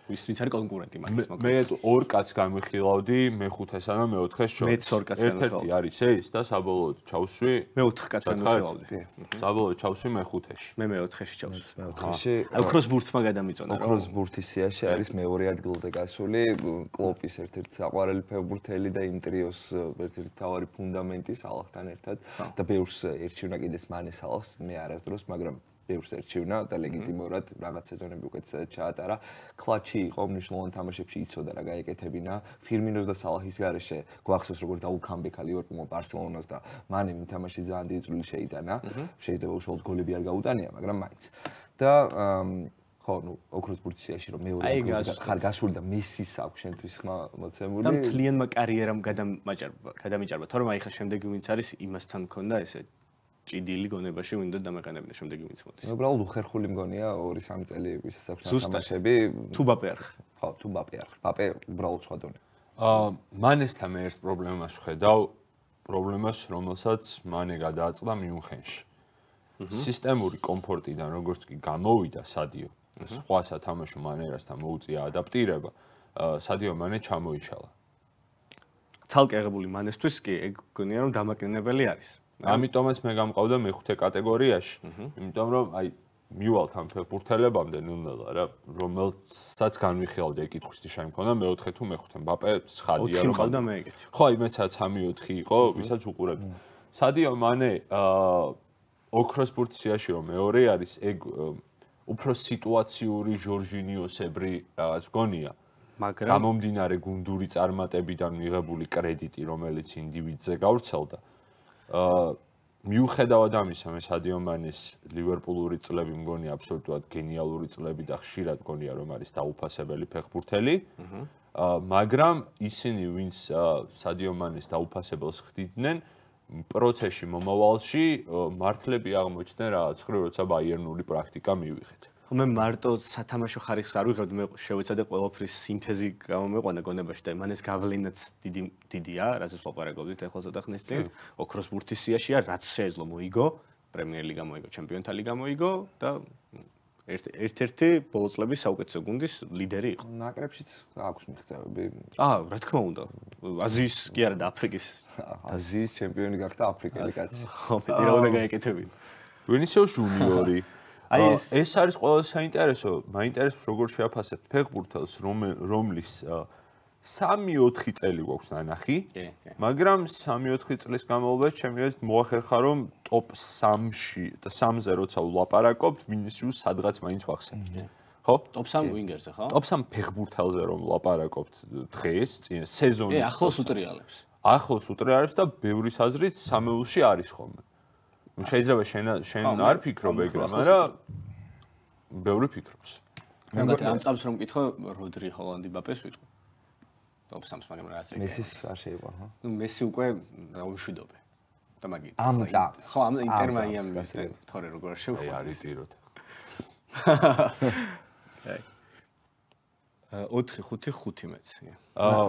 we still have concurrent matches. Me too. Or cats came with Hiladi. Me too. That's why me too. Show. Me too. Cats came with Hiladi. Yari says that's about Chelsea. Me too. Cats came with Hiladi. That's about Chelsea. Me too. Me me too. Chelsea. Me too. I cross board. I got them. I cross board. Is yes. Yari me oriad goals. I saw le. Klopp is ertir. Tawar el pe board. Heli da interiors. Ertir tawar fundamentis. Salah tan ertad. Da beus erchiuna gides mani salas. Me aras dros magram. Beurst erchiuna და ლეგიტიმურად რაღაც სეზონები უკეთ ჩაატარა. Კლაჩი იყო მნიშვნელოვან თამაშებში იწოდა რა გაეკეთებინა. Firminos და Salahis გარეშე გვახსოვს როგორ დაუქამბექა ლივერპულმა ბარსელონას და მანემ თამაში ძალიან დიდი წვლილი შეიტანა. Შეიძლება უშუალოდ გოლები არ გაუტანია, მაგრამ მაინც. და ხო, ნუ ოქროსბურთიაში რომ მეორე ადგილზე ხარ გასული და მესის აქვს შენთვის ხმა მოცემული. და თლიანმა კარიერამ გადამაჭარბა, გადამიჭარბა. თორემ აი ხა შემდეგი ვინც არის იმასთან მქონდა ესე ჭიდილი გონებაში ვინდა დამაყანებინა შემდეგი ვინც მოდის. უბრალოდ უხერხული მგონია ორი სამი წელი ვისაც აქვს თამაშები. თუ ბაპე არ ხარ. ხო, თუ ბაპე არ ხარ. ბაპე უბრალოდ სხვა დონე. აა მანესთან მე ერთ პრობლემას ვხედავ, პრობლემას რომელსაც მანე გადააწყდა მიუნხენში. სისტემური კომფორტიდან როგორც კი გამოვიდა სადიო, სხვა სათამაშო მანერასთან მოუწია ადაპტირება, სადიო მანე ჩამოიშალა. თალკი აღებული მანესთვის კი ეგ გონია რომ დამაკნინებელი არის. ამიტომაც მე გამყავდა მეხუთე კატეგორიაში, იმიტომ რომ აი მივალთ ამ ფეხბურთელებამდე ნუნელა რა, რომელსაც განვიხილავდი ეკითხვის შე მქონდა მეოთხე თუ მეხუთე მბაპე ცხადია რომ მყავდა მე ეგეთი. ხო, იმეცა სამი ოთხი იყო, ვისაც უყურებდი. სადიო მანე აა ოქროსპორტიაში რომ მეორე არის ეგ უფრო სიტუაციური ჯორჯინიოსებრი რაღაც გონია. მაგრამ გამომდინარე გუნდური წარმატებიდან მიღებული კრედიტი რომელიც ინდივიდზე გავრცელდა აა მიუხედავად ამისა, მე სადიო მანეს ლივერპულური წლები მგონი აბსოლუტურად გენიალური წლები და ხშირად გონია რომ არის დაუფასებელი ფეხბურთელი. აა მაგრამ ისინი ვინც სადიო მანეს დაუფასებელს ხდიდნენ, პროცესში მომავალში მართლები აღმოჩნდნენ რაც ხრი როცა ბაიერნული პრაქტიკა მივიღეთ. მე მარტო სათამაშო ხარისხს არ ვიღებდი, მე შევეცადე ყველაფრის სინთეზი გამომეყვანა გონებაში და მანეს გავლენაც დიდი დიდია, რასაც ვაპარაკობდით ახლა ცოტა ხნის წინ. ოქროსბურთის სიაშია, რაც შეეძლო მოიგო, პრემიერ ლიგა მოიგო, ჩემპიონთა ლიგა მოიგო და ერთ-ერთი ბოლო წლების საუკეთესო გუნდის ლიდერი იყო. ნაკრებშიც აქვს მიღწევები. აა, რა თქმა უნდა, აზიის კი არა და აფრიკის. აზიის ჩემპიონი გახდა აფრიკელი კაცი. ხო, პირაულად გაეკეთებინა. ვინისიუს ჯუნიორი აი ეს არის ყველაზე საინტერესო. მაინტერესებს როგორ შეაფასებთ ფეხბურთელს, რომლის სამი ოთხი წელი გვაქვს ნანახი, მაგრამ სამი ოთხი წლის განმავლობაში ჩემი აზრით მოახერხა რომ ტოპ სამში, სამზე როცა ვლაპარაკობთ, მინისიუსს სადღაც მაინც ვახსენებთ. ხო? Top three wingers-ზე, ხო? Top three ფეხბურთელზე რომ ლაპარაკობთ დღეს, სეზონის ახლოს უტრიალებს. Ახლოს უტრიალებს და ბევრის აზრით სამეულში არის ხოლმე. Ну შეიძლება შენ შენ არ ფიქრობ ეგრე, მაგრამ ბევრი ფიქრობს. მაგრამ ამ წამს რომ მკითხო, როდრი ჰოლანდი ბაპეს ვიტყვი. Top three-ს, მაგრამ რა ასე. მესის არ შეიძლება, ხო? Ну მესი უკვე რა უშიდობე. და მაგით. ამ წამს. ხო, ამ ინტერმა იამ თორე როგორ შევხვდა. აი არის იროთ. four five five five. აა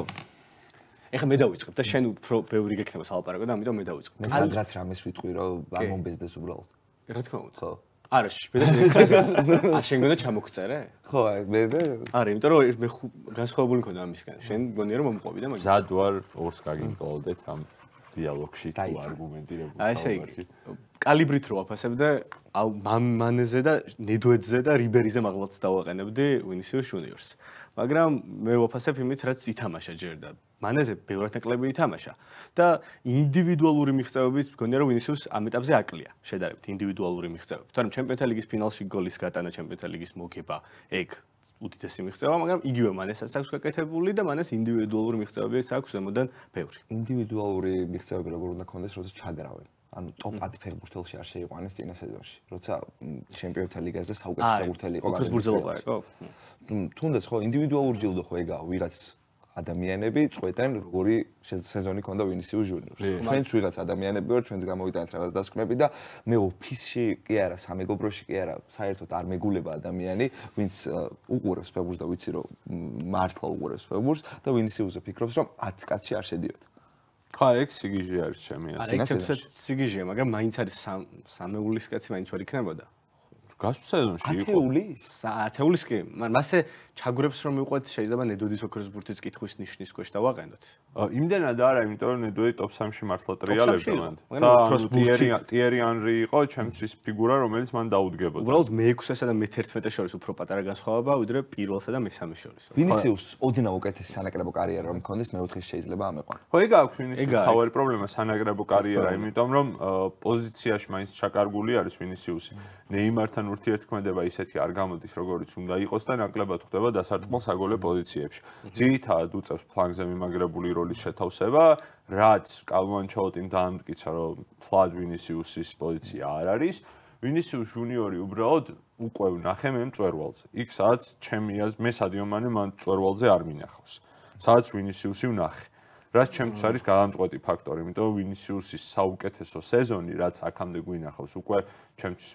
ეხა მე დავიწყებ და შენ უფრო ბევრი გეკნება სალაპარაკო და ამიტომ მე დავიწყებ. მე სადღაც რამეს ვიტყვი რომ არ მომბეზდეს უბრალოდ. რა თქმა უნდა. ხო. არა, შეიძლება არ შენ გონდა ჩამოგწერე? ხო, მე და არა, იმიტომ რომ მე განსხვავებული მქონდა ამისგან. შენ გონია რომ მომყვები და მაგ ზად ვარ ორს გაგიმკლავდეთ ამ დიალოგში თუ არგუმენტირებულ. აი ესე იგი, კალიბრით რო აფასებ და აუ მანეზე და ნედვედზე და რიბერიზე მაღლაც დავაყენებდი ვინისიუს ჯუნიორს. მაგრამ მე ვაფასებ იმით, რაც ითამაშა ჯერ და მანეზე ბევრად ნაკლები ითამაშა და ინდივიდუალური მიღწევებით მგონია რომ ვინისიუს ამ ეტაპზე აკლია შედარებით ინდივიდუალური მიღწევებით. თორემ ჩემპიონთა ლიგის ფინალში გოლის გატანა, ჩემპიონთა ლიგის მოგება ეგ უდიდესი მიღწევა, მაგრამ იგივე მანესაც აქვს გაკეთებული და მანეს ინდივიდუალური მიღწევებიც აქვს ზემოდან ბევრი. ინდივიდუალური მიღწევები როგორ უნდა ქონდეს, როცა ჩაგრავენ. ანუ ტოპ ათი ფეხბურთელში არ შეიყვანეს წინა სეზონში, როცა ჩემპიონთა ლიგაზე საუკეთესო ფეხბურთელი იყო გადაიქცევა. თუნდაც ხო ინდივიდუალური ჯილდო ხო ეგაა, ვიღაც ადამიანები წვეტენ როგორი სეზონი ქონდა ვინისიუს ჯუნიორს. ჩვენც ვიღაც ადამიანები ვარ, ჩვენც გამოვიტანეთ რაღაც დასკვნები და მე ოფისში კი არა, სამეგობროში კი არა, საერთოდ არ მეგულება ადამიანი, ვინც უყურებს ფეხბურთს და ვიცი რომ მართლა უყურებს ფეხბურთს და ვინისიუსზე ფიქრობს რომ ათი კაცში არ შედიოდა. ხა ეგ სიგიჟე არის ჩემი ასე. არა, ეგ სიგიჟეა, მაგრამ მაინც არის სამეულის კაცი, მაინც არ იქნებოდა. გასულ სეზონში იყო. ათეულის? ათეულის კი, მაგრამ მასე ჩაგურებს რომ მივყვეთ, შეიძლება ნედოდის ოქროსბურთის კითხვის ნიშნის ქვეშ დავაყენოთ. იმდენად არა, იმიტომ რომ ნედოდი ტოპ სამში მართლა ტრიალებდა მან. ტიერი ტიერი ანრი იყო ჩემთვის ფიგურა, რომელიც მან დაუდგებოდა. უბრალოდ მეექვსესა და მეთერთმეტე შორის უფრო პატარა განსხვავებაა, ვიდრე პირველსა და მესამე შორის. ვინისიუს ოდნავ უკეთესი სანაკრებო კარიერა რომ მქონდეს, მეოთხეში შეიძლება ამეყვა. ხო, ეგ აქვს ვინისიუს თავი პრობლემა სანაკრებო კარიერა, იმიტომ რომ პოზიციაში მაინც ჩაკარგული არის ვინისიუსი. ნეიმართან ურთიერთქმედება ისეთი არ გამოდის, როგორც უნდა იყოს და ნაკლებად ხდება დასარტყმელ საგოლე პოზიციებში. ძირითადად უწევს ფლანგზე მიმაგრებული როლის შეთავსება, რაც კალვანჩოუტიმ დაამტკიცა, რომ ფლად ვინისიუსის პოზიცია არ არის. ვინისიუს ჯუნიორი უბრალოდ უკვე ვნახე მე მწვერვალზე. იქ სადაც ჩემი აზრით მე სადიო მანე მან მწვერვალზე არ მინახავს. სადაც ვინისიუსი ვნახე. რაც ჩემთვის არის გადამწყვეტი ფაქტორი, იმიტომ რომ ვინისიუსის საუკეთესო სეზონი, რაც აქამდე გვინახავს, უკვე ჩემთვის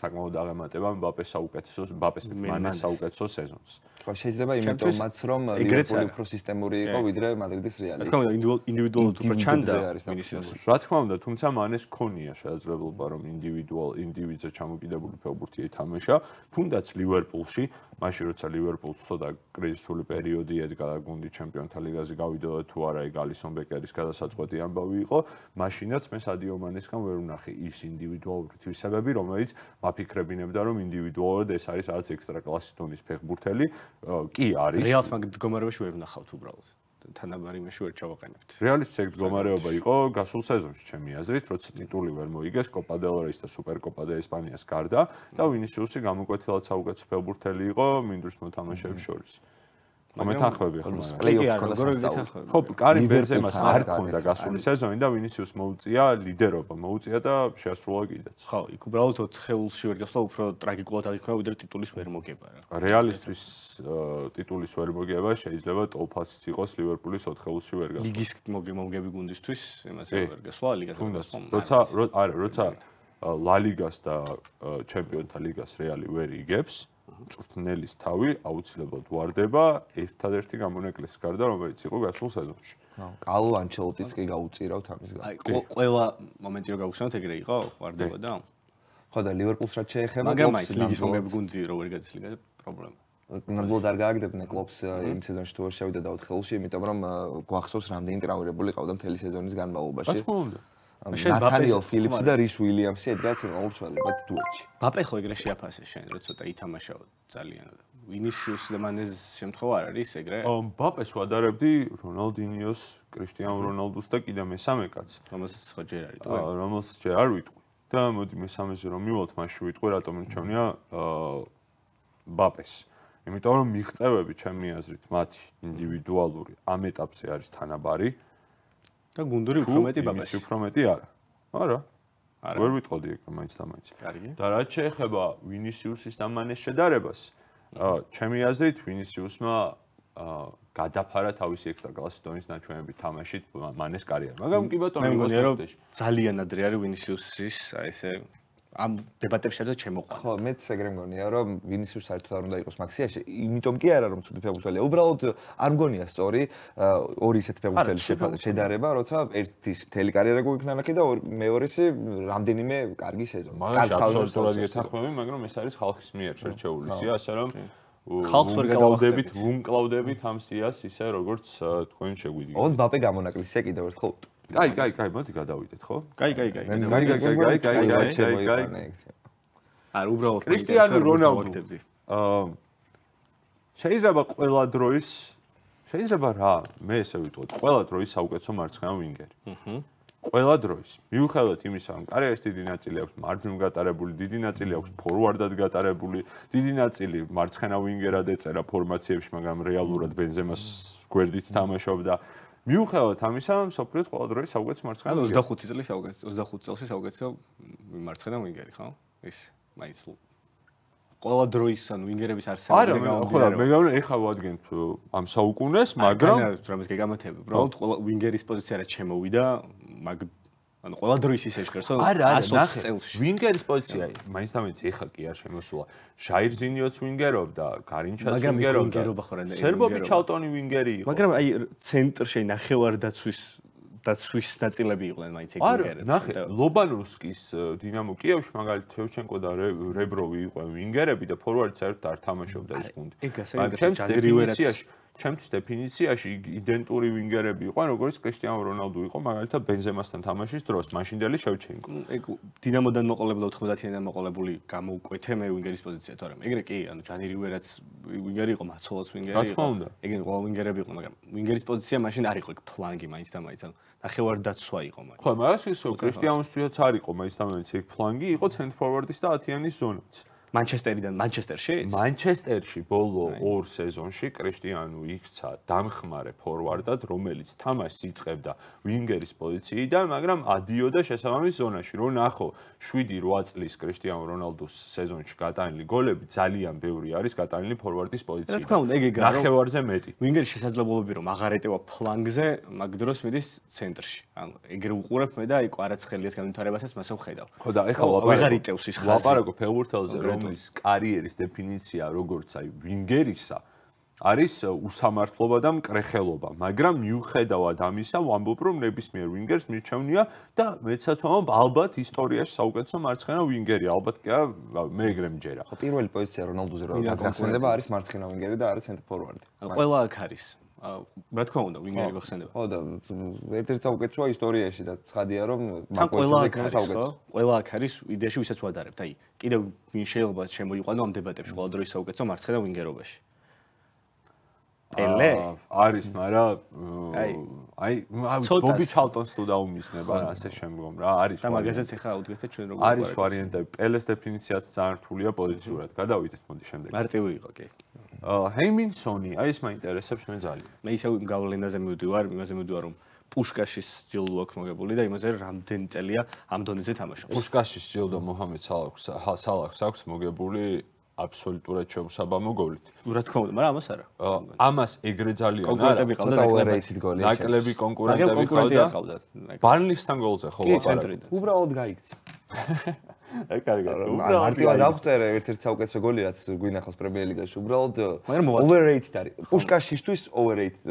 საკმაოდ აღემატება მბაპეს საუკეთესოს, მბაპეს მანეს საუკეთესო სეზონს. ხო, შეიძლება იმიტომაც რომ ლივერპული უფრო სისტემური იყო, ვიდრე მადრიდის რეალი. რა თქმა უნდა, ინდივიდუალურად უფრო ჩანდა ვინისიუსი. რა თქმა უნდა, თუმცა მანეს ქონია შესაძლებლობა რომ ინდივიდუალ ინდივიდზე ჩამოკიდებული ფეხბურთი ეთამაშა, თუნდაც ლივერპულში, მაშინ როცა ლივერპულს ცოტა კრიზისული პერიოდი ედგა და გუნდი ჩემპიონთა ლიგაზე გავიდოდა თუ არა ეგ ალისონ ბეკერის გადასაწყვეტი ამბავი იყო, მაშინაც მე სადიო მანესგან ვერ ვნახე ის ინდივიდუალური თვისებები, რომელიც მაფიქრებინებდა, რომ ინდივიდუალურად ეს არის რაღაც ექსტრა კლასის დონის ფეხბურთელი, კი არის. რეალს მაგ მდგომარეობაში ვერ ვნახავთ უბრალოდ. თანაბარი მეში ვერ ჩავაყენებთ. რეალის ეგ მდგომარეობა იყო გასულ სეზონში, ჩემი აზრით, როცა ტიტული ვერ მოიგეს კოპა დელ რეის და სუპერკოპა და ესპანიას გარდა და ვინისიუსი გამოკვეთილად საუკეთესო ფეხბურთელი იყო მინდვრის მოთამაშეებს შორის. გამეთანხმები ხო მაგრამ პლეი-ოფი ქონდა სასწაული. ხო, კარიმ ბენზემას არ ქონდა გასული სეზონი და ვინისიუს მოუწია ლიდერობა, მოუწია და შეასრულა კიდეც. ხო, იქ უბრალოდ ოთხეულში ვერ გასვლა, უფრო ტრაგიკულად აღიქვა, ვიდრე ტიტულის ვერ მოგება რა. რეალისტვის ტიტულის ვერ მოგება შეიძლება ტოფასიც იყოს ლივერპულის ოთხეულში ვერ გასვლა. ლიგის მომგები გუნდისთვის იმას ვერ გასვლა, ლიგაზე გასვლა. როცა არა, როცა ლა ლიგას და ჩემპიონთა ლიგას რეალი ვერ იგებს წვრთნელის თავი აუცილებლად واردება ერთადერთი გამონაკლისის გარდა, რომელიც იყო გასულ სეზონში. კალო ანჩელოტიც კი გაუწირავთ ამის გარდა. აი, ყველა მომენტი რო გავხსენოთ, ეგრე იყო, واردებოდა. ხო და ლივერპულს რაც შეეხება, კლუბს ლიგის მოგები გუნდი რო ვერ გადის ლიგაზე, პრობლემა. ნამდვილად არ გააგდებდნენ კლუბს იმ სეზონში თუ არ შევიდა და ოთხეულში, იმიტომ რომ გვახსოვს რამდენი ტრავმირებული ყავდა მთელი სეზონის განმავლობაში. რა თქმა უნდა. ნათანიელ ფილიპსი და რიშ უილიამსი ედგათ უცვალებად დუეტში. ბაპე ხო ეგრე შეაფასეს შენ, რომ ცოტა ითამაშაო ძალიან. ვინისიუსი და მანეს შემთხვევა არ არის ეგრე? ბაპეს ვადარებდი რონალდინიოს, კრისტიანო რონალდუს და კიდე მესამე კაც, რომელსაც ხო ჯერ არ იტყვი. რომელსაც ჯერ არ ვიტყვი. და მოდი მესამეზე რომ მივალთ, მაშინ ვიტყვი რატომ მირჩევნია ბაპეს. იმიტომ რომ მიღწევები ჩემი აზრით მათი ინდივიდუალური ამ ეტაპზე არის თანაბარი და გუნდური უფრო მეტი ბაბაში. Ის უფრო მეტი არა. Არა. ვერ ვიტყოდი ეგ მაინც და მაინც. და რაც შეეხება ვინისიუსის და მანეს შედარებას, ჩემი აზრით ვინისიუსმა გადაფარა თავისი ექსტრაკლასიკონის ნაჩვენები თამაშით მანეს კარიერა. Მაგრამ კი ბატონო, მე მგონია რომ ძალიან ადრე არის ვინისიუსის ესე ამ დებატებში და შემოყვა. ხო, მეც ეგრე მგონია რომ ვინისიუსი საერთოდ არ უნდა იყოს მაქსიაში, იმიტომ კი არა რომ ცუდი ფეხბურთელია. უბრალოდ არ მგონია სწორი ორი ისეთ ფეხბურთელის შედარება, როცა ერთის მთელი კარიერა გუიქნანაკი და მეორეს რამდენიმე კარგი სეზონი. კარგი სეზონს გეთახმები, მაგრამ ეს არის ხალხის მიერ შერჩეული სია, ასე რომ ხალხს ვერ გადავდებით, ვუმკლავდებით ამ სიას ისე როგორც თქვენ შეგვიდგინეთ. ოღონდ მბაპე გამონაკლისია კიდევ ერთხელ. Кай, кай, кай, მოდი გადავიდეთ, ხო? Кай, кай, кай. Кай, кай, кай, кай, кай, кай. Არ უბრალოდ კრისტიანო რონალდო. აა შეიძლება ყველა დროის, შეიძლება რა, მე ესე ვიტყოდი, ყველა დროის საუკეთესო მარცხენა ვინგერი. აჰა. Ყველა დროის. მიუხედავად იმისა, რომ კარიერის დიდი ნაწილი აქვს მარჯვნივ გატარებული, დიდი ნაწილი აქვს ფორვარდად გატარებული, დიდი ნაწილი მარცხენა ვინგერად ეწერა ფორმაციებში, მაგრამ რეალურად ბენზემას გვერდით თამაშობდა. მიუხედავად ამისა, მსოფლიოს ყველა დროის საუკეთესო მარცხენა ვინგერი. ოცდახუთი წლის საუკეთესო, ოცდახუთი წელში საუკეთესო მარცხენა ვინგერი, ხო? ეს მაინც ყველა დროის ან ვინგერების არსებობაზე გამოვიდა. არა, მე გავნა ეხლა ვადგენთ ამ საუკუნეს, მაგრამ რამის გეგამათებებ, უბრალოდ ყველა ვინგერის პოზიცია რაც შემოვიდა, მაგ ანუ ყველა დროის ისე შეერჩო ოცი წელში. ვინგერის პოზიცია მაინც და მაინც ეხლა კი არ შემოსულა. ჟაირზინიოც ვინგერობდა, გარინჩაც ვინგერობდა. სერბობი ჩალტონი ვინგერი იყო. მაგრამ აი ცენტრში ნახევარ დაცვის დაცვის ნაწილები იყვნენ მაინც ეგ ვინგერები. ნახე, ლობანოვსკის დინამო კიევში მაგალითად შევჩენკო და რებროვი იყვნენ ვინგერები და ფორვარდს საერთოდ არ თამაშობდა ეს გუნდი. ეგ ასე ეგ ჩემთვის დეფინიციაში იდენტური ვინგერები იყვნენ, როგორც კრისტიანო რონალდო იყო მაგალითად ბენზემასთან თამაშის დროს, მაშინდელი შევჩენკო. ეგ დინამოდან მოყოლებული ოთხმოცდაათიდან მოყოლებული გამოუკვეთე მე ვინგერის პოზიცია, თორემ ეგრე კი, ანუ ჯანი რივერაც ვინგერი იყო, მაცოლაც ვინგერი იყო. ეგ ყველა ვინგერები იყო, მაგრამ ვინგერის პოზიცია მაშინ არ იყო ეგ ფლანგი მაინც და მაინც, ანუ ნახევარ დაცვა იყო მაინც. ხო, მაგრამ ისო კრისტიანოსთვიაც არ იყო მაინც და მაინც ეგ ფლანგი იყო ცენტრფორვარდის და ათიანის ზონაც. Manchesterიდან Manchesterში? Manchesterში ბოლო ორ სეზონში კრისტიანო იქცა დამხმარე ფორვარდად, რომელიც თამაშს იწყებდა ვინგერის პოზიციიდან, მაგრამ ადიოდა შესაბამის ზონაში. რო ნახო, შვიდი-ოთხ წლის კრისტიანო რონალდოს სეზონში გატანილი გოლები ძალიან ბევრი არის გატანილი ფორვარდის პოზიციიდან. რა თქმა უნდა, ეგ ეგაა. ნახევარზე მეტი. ვინგერის შესაძლებლობები რომ აღარ ეტევა ფლანგზე, მაგ დროს მიდის ცენტრში. ანუ ეგრე უყურებ მე და იქ არაცხელიას განვითარებასაც მასე ვხედავ. ხო და ეხლა ვეღარ იტევს ის ხაზი. ლაპარაკო ფეხბურთელზე რომ ის კარიერის დეფინიცია როგორც აი ვინგერისა არის უსამართლობა და მკრეხელობა, მაგრამ მიუხედავად ამისა, ვამბობ რომ ნებისმიერ ვინგერს მირჩევნია და მეცაც ვამბობ ალბათ ისტორიაში საუკეთესო მარცხენა ვინგერი, ალბათ კი არა მე ეგრე მჯერა. ხო, პირველი პოზიცია რონალდოზე რა გაგახსენდება არის მარცხენა ვინგერი და არის ცენტრფორვარდი. ყველა აქ არის. რა თქმა უნდა, ვინგერი გახსენდება. ხო და ერთ-ერთი საუკეთესოა ისტორიაში და ცხადია რომ მაგვესწრებდა საუკეთესო. ყველა აქ არის, იდეაში ვისაც ვადარებთ, აი კიდევ ვინ შეიძლება შემოიყვანო ამ დებატებში ყველა დროის საუკეთესო მარცხენა ვინგერობაში. პელე არის, მაგრამ აი ბობი ჩალტონს თუ დაუმისნება ასე შემდგომ რა, არის. და მაგაზეც ეხა უდგეთეთ ჩვენ როგორ არის. არის ვარიანტები. პელეს დეფინიციაც ძალიან რთულია პოზიციურად. გადავიდეთ ფონდის შემდეგ. მარტივი იყო კი. აა ჰეიმინსონი, აი ეს მაინტერესებს მე ძალიან. მე ისევ გავლენაზე მივდივარ, იმაზე მივდივარ რომ პუშკაშის ჯილდო აქვს მოგებული და იმაზე რამდენი წელია ამ დონეზე თამაშობს. პუშკაშის ჯილდო მოჰამედ სალახს, სალახს აქვს მოგებული აბსოლუტურად შეუსაბამო გოლით. რა თქმა უნდა, მაგრამ ამას არა. ამას ეგრე ძალიან კონკურენტები ყავდა, დაკლები გოლი. დაკლები კონკურენტები ყავდა. ბარლისთან გოლზე ხო ვაპარაკობ. უბრალოდ გაიქცა. აი კარგად. მარტივად აღწერე ერთ-ერთი საუკეთესო გოლი, რაც გვინახავს პრემიერ ლიგაში. უბრალოდ overrated არის. პუშკაშისთვის overrated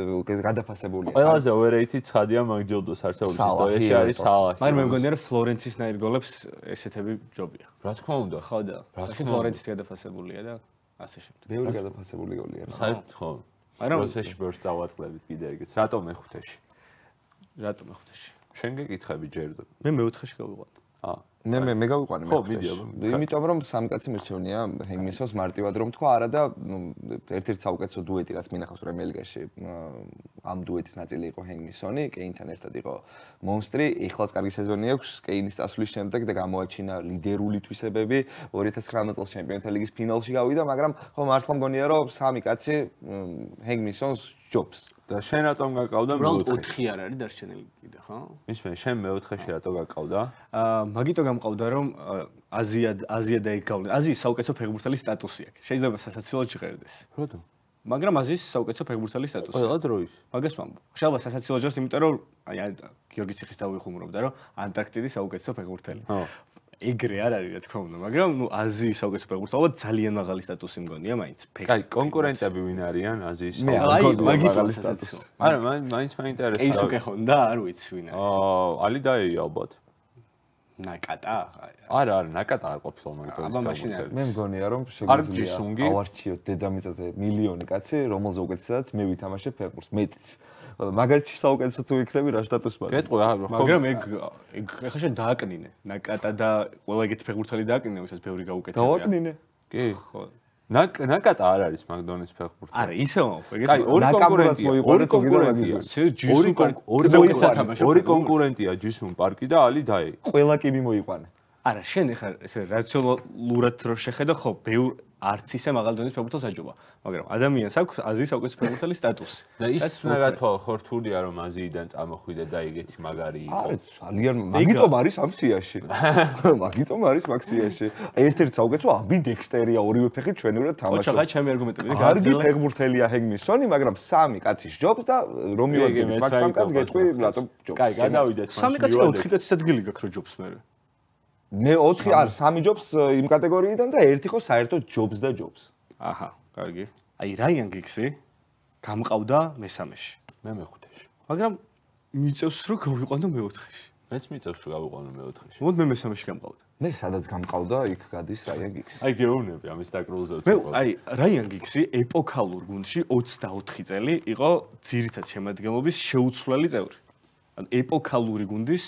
გადაფასებულია. ყველაზე overrated ცხადია მაგჯილდოს არსებობის ისტორიაში არის სალაჰი. მაგრამ მე მგონია რომ ფლორენცის ნაირ გოლებს ესეთები ჯობია. რა თქმა უნდა, ხო და მაშინ ფლორენცის გადაფასებულია და ასე შემდეგ. მეორე გადაფასებული გოლია რა. საერთოდ ხო. მაგრამ პროცესში ბევრს დავაწყდებით კიდე ეგეც. რატო მეხუთეში? რატო მეხუთეში? შენ გეკითხები ჯერ და მე მეოთხეში გავიყვანე. აა Ne me mega uqani. Ხო, მიდია. იმიტომ რომ სამკაცი მერჩევნია ჰემისოს მარტივად რომ თქვა, არა და ერთ-ერთი საუკეთესო დუეტი რაც მინახავს პრემიერ ლიგაში. Ამ დუეტის ნაწილი იყო ჰემისონი, კეინთან ერთად იყო მონსტრი. Ეხლაც კარგი სეზონი აქვს კეინის წასვლის შემდეგ და გამოაჩინა ლიდერული თვისებები. ორი ათას ცხრამეტ წელს ჩემპიონთა ლიგის ფინალში გავიდა, მაგრამ ხო მართლა მგონია რომ სამი კაცი ჰემისონს ჯობს. და შენ რატომ გაკავდა მეოთხე? Არ არის დარჩენილი კიდე, ხო? მისმე, შენ მეოთხეში რატო გაკავდა? აა, მაგიტო გამყავდა, რომ აზია აზია დაიკავლა. აზიის საუკეთესო ფეხბურთელის სტატუსი აქვს. შეიძლება სასაცილოდ ჟღერდეს. რატო? მაგრამ აზიის საუკეთესო ფეხბურთელის სტატუსი. ყველა დროის. მაგას ვამბობ. შეიძლება სასაცილოდ ჟღერს, იმიტომ რომ აი გიორგი ციხის დავიხუმრობდა, რომ ანტარქტიდის საუკეთესო ფეხბურთელი. ხო. Egre არ არის რა თქმა უნდა, მაგრამ ნუ აზიის საუკეთესო ფეხბურთელად ძალიან მაღალი სტატუსი მგონია მაინც. Კაი, კონკურენტები ვინ არიან აზიის საუკეთესო მაღალი სტატუსი. არა, მაინც მაინტერესებს. ეს უკვე ხონდა, არ ვიცი ვინ არის. აა, ალი დაი ალბათ. ნაკატა? არა, არა, ნაკატა არ ყოფილა მაგითო. აბა მაშინ არის. მე მგონია რომ შეგვიძლია ავარჩიოთ დედამიწაზე მილიონი კაცი, რომელზე უკეთესად მე ვითამაშე ფეხბურთს, მეტიც. Magarici საუკეთესო თუ იქნები რა სტატუსს მაგ. Გეტყვი ახლა ხო. მაგრამ ეგ ეგ ხა შენ დააკნინე. Ნაკატა და ყველა ეგეთ ფეხბურთელი დააკნინე, ვისაც ბევრი გაუკეთებია. დააკნინე. კი. ხო. ნაკ ნაკატა არ არის მაკდონალდის ფეხბურთელი. არა, ისე ვამბობ. ეგეთ კონკურენტია. ორი კონკურენტია. ორი კონკურენტია. ორი კონკურენტია ჯისუნ პარკი და ალი დაი. ყველა კი მიმოიყვანე. არა, შენ ხა ესე რაციოლურად რო შეხედო, ხო, ბევრი არც ისე მაღალ დონის ფეხბურთელს აჯობა, მაგრამ ადამიანს აქვს აზიის საუკეთესო ფეხბურთელის სტატუსი. და ის რაღაცა ხორთულია რომ აზიიდან წამოხვიდე და ეგეთი მაგარი იყო. არა, ძალიან მაგიტომ არის ამ სიაში. მაგიტომ არის მაგ სიაში. ერთ-ერთი საუკეთესო ამბიდექსტერია ორივე ფეხით ჩვენურად თამაშობს. ოჩახა ჩემი არგუმენტები. კარგი ფეხბურთელია ჰეგმისონი, მაგრამ სამი კაცის ჯობს და რომ მივაგები მაგ სამ კაცს გეტყვი რატომ ჯობს. კაი, გადავიდეთ. სამი კაცი და ოთხი კაცის ადგილი გაქვს რომ ჯობს მერე. მე ოთხი არ სამი ჯობს იმ კატეგორიიდან და ერთი ხო საერთოდ ჯობს და ჯობს. აჰა, კარგი. აი რაიან გიგზი გამყავდა მესამეში. მე მეხუთეში. მაგრამ მიწევს რომ გავიყვანო მეოთხეში. მეც მიწევს რომ გავიყვანო მეოთხეში. მოდ მე მესამეში გამყავდა. მე სადაც გამყავდა, იქ გადის რაიან გიგზი. აი გეუბნები ამის დაკრულზე ვცხოვრობ. მე აი რაიან გიგზი ეპოქალურ გუნდში ოცდაოთხი წელი იყო ძირითად შემადგენლობის შეუცვლელი წევრი. ან ეპოქალური გუნდის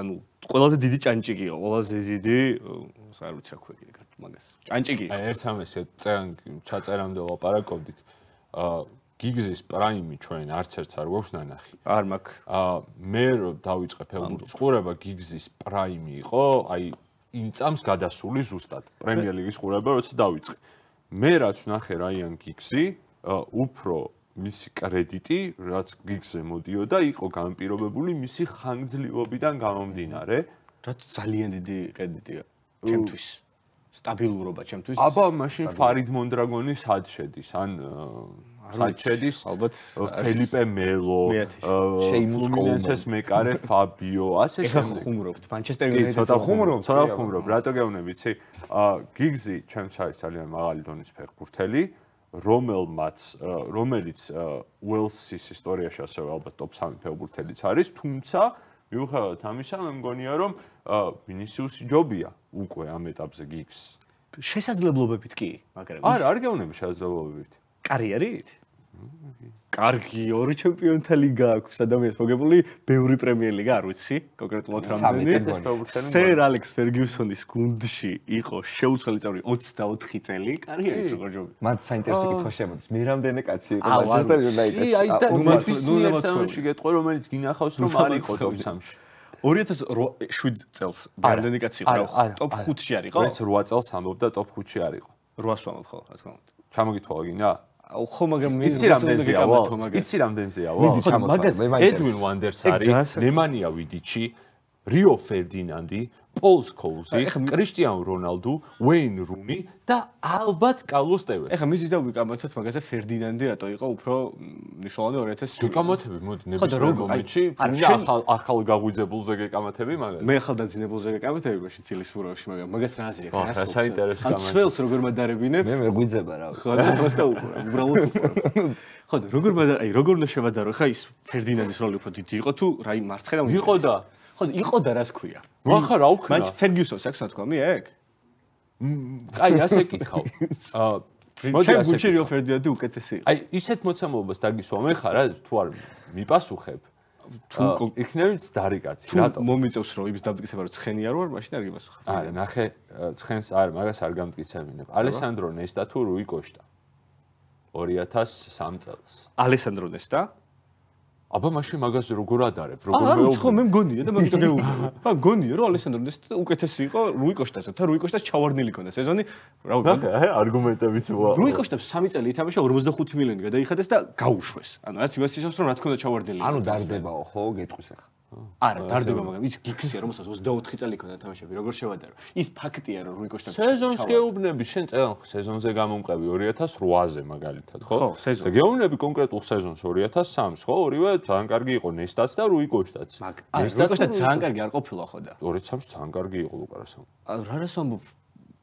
ანუ ყველაზე დიდი ჭანჭიკი იყო, ყველაზე დიდი, არ ვიცი რა ქვია კიდე გარდა მაგას. ჭანჭიკი. აი ერთამე ჩაწერამდე ვლაპარაკობდით. აა გიგზის პრაიმი ჩვენ არც ერთს არ გვაქვს ნანახი. არ მაქვს. აა მე რომ დავიწყე ფეხბურთის ყურება, გიგზის პრაიმი იყო, აი იმ წამს გადასული ზუსტად პრემიერ ლიგის ყურება როცა დავიწყე. მე რაც ნახე რაიან გიგზი, უფრო მისი კრედიტი, რაც გიგზე მოდიოდა, იყო განპირობებული მისი ხანგრძლივობიდან გამომდინარე, რაც ძალიან დიდი კრედიტია ჩემთვის. სტაბილურობა ჩემთვის. აბა, მაშინ ფარიდ მონდრაგონი სად შედის, ან სად შედის? ალბათ ფელიპე მელო, ლუმინენსეს მეკარე ფაბიო, ასე შემდეგ. ხუმრობთ, მანჩესტერ იუნაიტედს. ცოტა ხუმრობთ, ცოტა ხუმრობთ. რატო გეუბნები, იცი? გიგზი ჩემს არის ძალიან მაღალი დონის ფეხბურთელი. რომელმაც რომელიც უელსის ისტორიაში ასევე ალბათ ტოპ სამი ფეხბურთელიც არის, თუმცა მიუხედავად ამისა, მე მგონია რომ ვინისიუსი ჯობია უკვე ამ ეტაპზე გიგს. შესაძლებლობებით კი, მაგრამ არა, არ გეუბნები შესაძლებლობებით. კარიერით? კარგი, ორი ჩემპიონთა ლიგა აქვს ადამიანს მოგებული, ბევრი პრემიერ ლიგა, არ ვიცი, კონკრეტულად რამდენი. სერ ალექს ფერგიუსონის გუნდში იყო შეუცვლელი წევრი ოცდაოთხი წელი, კარიერით როგორ ჯობია. მათ საინტერესო კითხვა შემოდის, მე რამდენი კაცი იყო მანჩესტერ იუნაიტედში. ნუ მათთვის ნიერსანში გეტყვი, რომელიც გინახავს რომ არ იყო ტოპ სამში. ორი ათას შვიდ წელს რამდენი კაცი იყო ტოპ ხუთში არ იყო? რაც რვა წელს ამბობდა ტოპ ხუთში არ იყო. რვას ვამბობ ხოლმე, რა თქმა უნდა. ჩამოგითვალა გინდა? ხო, მაგრამ მე იცი რამდენზეა ვა? იცი რამდენზეა ვა? მაგას ედვინ ვანდერს არის, ნემანია ვიდიჩი, რიო ფერდინანდი, პოლ სკოუზი, კრისტიანო რონალდუ, უეინ რუნი და ალბათ კარლოს ტევესი. ეხა მიზი დავიკამათოთ მაგაზე ფერდინანდი რატო იყო უფრო ნიშნულოვანი ორი ათას. ვიკამათები, მოდი ნებისმიერ მომენტში, ახალ გაგვიძებულზე გეკამათები მაგას. მე ახალ დაძინებულზე გეკამათები მაშინ ცილის მურავში, მაგრამ მაგას რა აზრი აქვს? რა საინტერესო გამაქვს. ან ცველს როგორ მადარებინებ? მე მეგვიძება რა. ხო, просто უყურე, უბრალოდ უყურე. ხო, როგორ მადარ, აი როგორ შევადარო ხა ის ფერდინანდის როლი უფრო დიდი იყო თუ რაი მარცხენა უნდა? იყო და ხო, იყო და რას ქვია? ახლა რა უქნა? მან ფერგიუსონს აქვს რა თქვა მე ეგ? აი, ასე გითხავ. აა, მოდი ასე. გუჩი რიო ფერდინანდი უკეთესი იყო. აი, ისეთ მოცემულობას დაგისვა მე ხარ, რა თუ არ მიპასუხებ, Თუ იქნებ ძდარი კაცი, რატო? მომიწევს რომ იმის დამტკიცება რომ ცხენი არ ვარ, მაშინ არ გიმასუხა. არა, ნახე, ცხენს არ, მაგას არ გამტკიცებინებ. ალესანდრო ნესტა თუ რუი კოშტა. two thousand three წელს. ალესანდრო ნესტა? აბა მაშინ მაგას როგორ ადარებ, როგორ მეუბნე? ხო, მე მგონია და მაგით გეუბნები. აა, გონია რომ ალესანდრო ნესტა უკეთესი იყო რუი კოშტასაც, და რუი კოშტას ჩავარდნილი ქონდა სეზონი. რა ვგონი? ნახე, აი არგუმენტებიც მოა. რუი კოშტებს three წელი ითამაშა forty-five მილიონი გადაიხადეს და გაუშვეს. ანუ რაც იმას ნიშნავს რომ რა თქმა უნდა ჩავარდნილი. ანუ დარდებაო, ხო, გეტყვის ახლა. არა, დარდება, მაგრამ ის გიგზია რომელსაც twenty-four წელი ქონდა თამაშები, როგორ შევადარო. ის ფაქტია რომ რუი კოშტას სეზონს გეუბნები, შენ წელს ხო სეზონზე გამომყევი two thousand eight-ზე მაგალითად, ხო? და გეუბნები კონკრეტულ სეზონს two thousand three-ს, ხო? ორივე ძალიან კარგი იყო ნესტაც და რუი კოშტაც. მაგ ნესტაც ძალიან კარგი არ ყოფილა ხო და two thousand three-ს ძალიან კარგი იყო უკარასამ. რა რას ამბობ?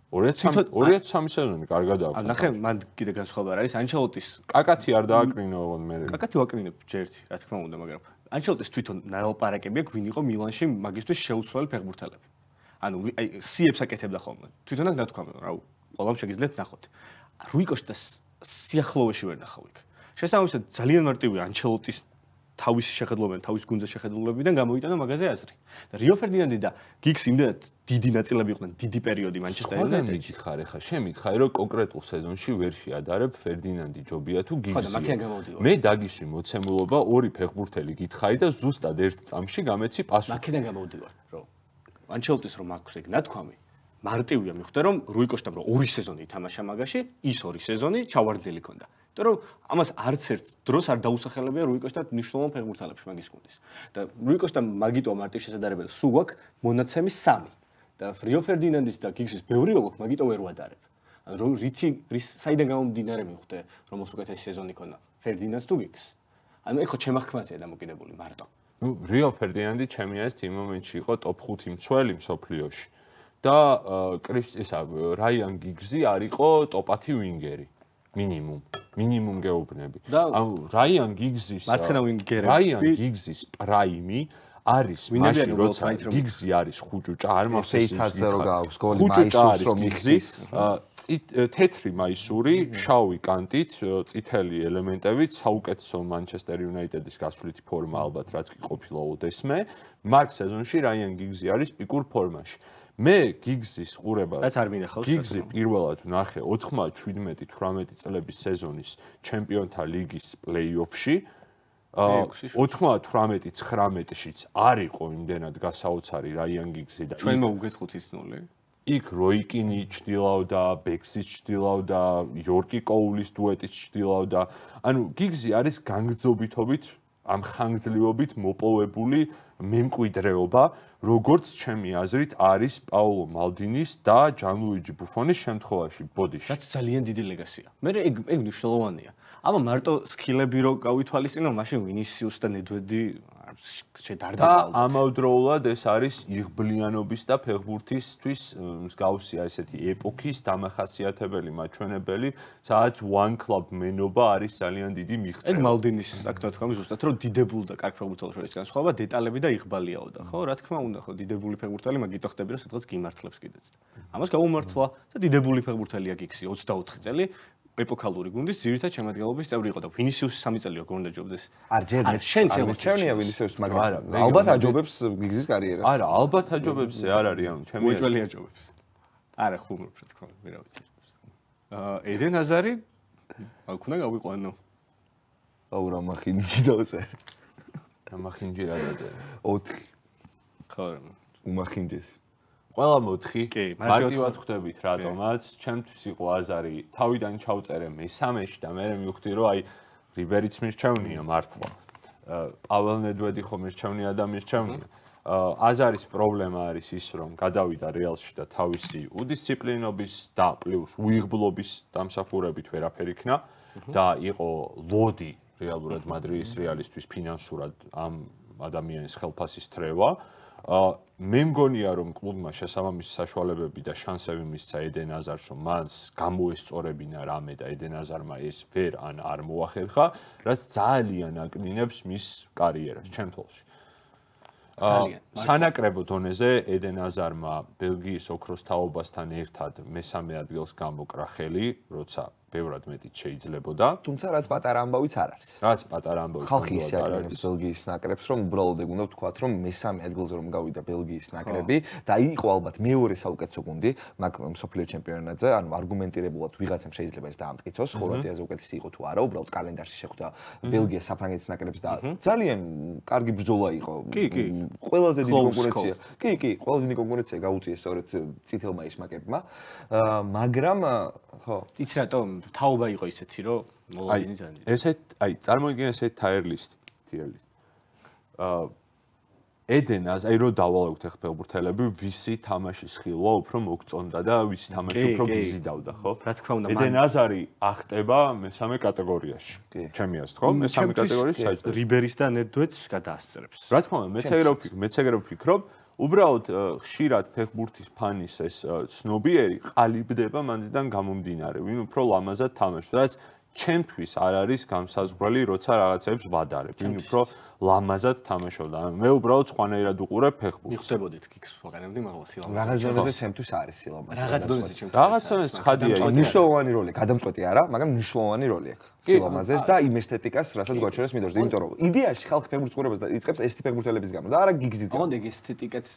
two thousand three სეზონი კარგად აქვს. ნახე, მან კიდე განსხვავება არის ანჩელოტის. კაკათი არ დააკრინა ოღონ მე. კაკათი ვაკრინებ ჯერტი, რა თქმა უნდა, მაგრამ ანჩელოტის თვითონ ნალაპარაკებია, გვინ იყო მილანში მაგისტვის შეუცვლელი ფეხბურთელები. ანუ აი სიებს აკეთებდა ხოლმე. თვითონ აქ დათქვა, რა ყველამ შეგიძლიათ ნახოთ. რუი კოშტას სიახლოვეში ვერ ნახავ იქ. შესაბამისად, ძალიან მარტივი ანჩელოტის თავისი შეხედულებიდან, თავის გუნდზე შეხედულებიდან გამოიტანა მაგაზე აზრი. და რიო ფერდინანდი და გიგზი იმდენად დიდი ნაწილები იყვნენ, დიდი პერიოდი მანჩესტერ იუნაიტედში. ხარ ხა, შემიგხარი რომ კონკრეტულ სეზონში ვერ შეადარებ ფერდინანდი ჯობია თუ გიგზი. მე დაგიში მოცემულობა ორი ფეხბურთელი გითხარი და ზუსტად ერთ წამში გამეცი პასუხი. მაქედან გამოვდივარ, რომ ანჩელოტის რომ აქვს ეგ ნათქვამი. მარტივია მიხვდა რომ რუი კოშტამ რო ორი სეზონი ითამაშა მაგაში, ის ორი სეზონი ჩავარდნილი ქონდა. იმიტომ რომ ამას არც ერთ დროს არ დაუსახელებია რუი კოშტა ნიშნულოვან ფეხბურთელებში მაგის გუნდის. და რუი კოშტამ მაგიტო მარტივ შესაძლებელ სულ გვაქვს მონაცემი three და რიო ფერდინანდის და გიგზის ბევრი როლი მაგიტო ვერ ვადარებ. ანუ რითი რის საიდან გამომდინარე მიხვდა რომ მოსუკეთეს სეზონი ქონდა ფერდინანს თუ გიგზს. ანუ ეხო ჩემახქმაზია დამოკიდებული მარტო. ნუ რიო ფერდინანდი ჩემი აზრით იმ მომენტში იყო top five მცველი მსოფლიოში. და კრისტისა რაიან გიგზი არ იყო ტოპათი ვინგერი მინიმუმ მინიმუმ გეუბნები ანუ რაიან გიგზის მარცხენა ვინგერები რაიან გიგზის პრაიმი არის მაშინ როცა გიგზი არის ხუჭუჭა არ მოსეითაზე რო გააქვს გოლი მაისურს რომ გიგზის თეთრი მაისური შავი კანტით წითელი ელემენტებით საუკეთესო მანჩესტერ იუნაიტედის გასვლითი ფორმა ალბათ რაც კი ყოფილა ოდესმე მაგ სეზონში რაიან გიგზი არის პიკურ ფორმაში მე გიგზის ყურება რაც არ მინახავს გიგზი პირველად ნახე ninety-seventeen-eighteen წლების სეზონის ჩემპიონთა ლიგის პლეი-ოფში eighteen eighteen-nineteen-შიც არ იყო იმდენად გასაოცარი რაიან გიგზი და ჩვენ მოვგეთხოვთ ის ნული იქ როიკინი ჩდილავდა ბექსი ჩდილავდა იორკი კოულის დუეტიც ჩდილავდა ანუ გიგზი არის განგრძობითობით ამ ხანგრძლივობით მოპოვებული მემკვიდრეობა როგორც ჩემი აზრით არის პაოლო მალდინის და ჯანლუიჯი ბუფონის შემთხვევაში ბოდიში. რაც ძალიან დიდი ლეგასია. მე ეგ ეგ მნიშვნელოვანია. ამა მარტო სკილები რო გავითვალისწინო, მაშინ ვინისიუს და ნედვედი შედარდა. და ამავდროულად ეს არის იღბლიანობის და ფეხბურთისთვის მსგავსი ესეთი ეპოქის დამახასიათებელი მაჩვენებელი, სადაც one club მენობა არის ძალიან დიდი მიღწევა. ეგ მალდინის აქტუალურად ზუსტად რომ დიდებულ და კარგ ფეხბურთელს შორის განსხვავება დეტალები და იღბალიაოდა, ხო? რა თქმა უნდა ხო დიდებული ფეხბურთელი მაგიტო ხტები რომ სადღაც გიმართლებს კიდეც და ამას გაუმართლა და დიდებული ფეხბურთელია გიქსი twenty-four წელი ეპოქალური გუნდის ძირითად შემადგენლობის წევრი იყო და ვინისიუსი three წელი როგორ დაჯობდეს არ ჯერჩენია ვინისიუსი მაგრამ ალბათ აჯობებს გიგზის კარიერას არა ალბათ აჯობებს არ არის ანუ ჩემი უჭველი აჯობებს არა ხუმრობ რა თქმა უნდა რა ვიცი აა ედენ აზარი აქ უნდა გავიყვანო აუ რა მახინჯი დავწერე რა მახინჯი რა დაწერე four უმახინჯეს. Ყველა four. კი, მარტივად ხვდებით რატომაც, ჩემთვის იყო აზარი. თავიდან ჩავწერე მესამეში და მე მივხვდი რომ აი რიბერიც მირჩევნია მართლა. პაվել ნედვედი ხომ მირჩევნია და მირჩევნია. აზარის პრობლემა არის ის რომ გადავიდა რეალში და თავისი უდისციპლინობის და პლუს უიღბლობის დამსახურებით ვერაფერ იქნა და იყო ლოდი რეალურად მადრიდის რეალისთვის ფინანსურად ამ ადამიანის ხელფასის თრევა. მე მგონია რომ კლუბმა შესაბამისი საშუალებები და შანსები მისცა ედენ აზარს რომ მას გამოესწორებინა რამე და ედენ აზარმა ეს ვერ ან არ მოახერხა, რაც ძალიან აკნინებს მის კარიერას ჩემ თვალში. სანაკრებო დონეზე ედენ აზარმა ბელგიის ოქროს თაობასთან ერთად მესამე ადგილს გამოკრა ხელი, როცა ბევრად მეტიც შეიძლებოდა. Თუმცა რაც პატარა ამბავიც არ არის. Რაც პატარა ამბავიც არ არის. ხალხი ისე აკრებს ბელგიის ნაკრებს, რომ უბრალოდ უნდა ვთქვათ, რომ მესამე ადგილზე რომ გავიდა ბელგიის ნაკრები და იყო ალბათ მეორე საუკეთესო გუნდი, მაგ მსოფლიო ჩემპიონატზე, ანუ არგუმენტირებულად ვიღაცამ შეიძლება ეს დაამტკიცოს, ხორვატიაზე უკეთესი იყო თუ არა, უბრალოდ კალენდარში შეხვდა ბელგიის საფრანგეთის ნაკრებს და ძალიან კარგი ბრძოლა იყო. ყველაზე დიდი კონკურენცია. კი, კი, ყველაზე დიდი კონკურენცია გაუწიეს სწორედ წითელმა ისმაკებმა. მაგრამ ხო, იც რატომ თაობა იყო ისეთი, რომ მოლოდინი ძალიან. ესეთ, აი, წარმოიდგინე ესეთ თაერლისტი, თაერლისტი. აა ედენას, აი, რო დავალაგოთ ეხბურთელები, ვისი თამაშის ხილვა უფრო მოგწონდა და ვისი თამაში უფრო გიზიდავდა, ხო? რა თქმა უნდა, ედენაზარი ახტება მესამე კატეგორიაში. ჩემი აზრით, ხო? მესამე კატეგორიაში ჩაიჭრა. რიბერის და ნედვედს გადაასწრებს. რა თქმა უნდა, მეც ეგრე ვფიქრობ, მეც ეგრე ვფიქრობ, უბრალოდ ხშირად ფეხბურთის ფანის ეს ცნობიერი ყალიბდება მანდიდან გამომდინარე, ვინ უფრო ლამაზად თამაშობს, რაც ჩემთვის არ არის გამსაზღვრელი, როცა რაღაცებს ვადარებ, ვინ უფრო ლამაზად თამაშობდა. მე უბრალოდ სხვანაირად უყურებ ფეხბურთს. მიხსებოდით გიგზს ვაგანებდი მაღლა სილამაზეს. რაღაც დონეზე ჩემთვის არის სილამაზეს. Რაღაც დონეზე ჩემთვის. Რაღაც დონეზე ხადია, მნიშვნელოვანი როლი, გადამწყვეტი არა, მაგრამ მნიშვნელოვანი როლი აქვს სილამაზეს და იმ ესთეტიკას, რასაც გვაჩვენებს მიდორს, იმიტომ რომ იდეაში ხალხი ფეხბურთს უყურებს და იწყებს ესეთი ფეხბურთელების გამო და არა გიგზით. ოღონდ ეგ ესთეტიკაც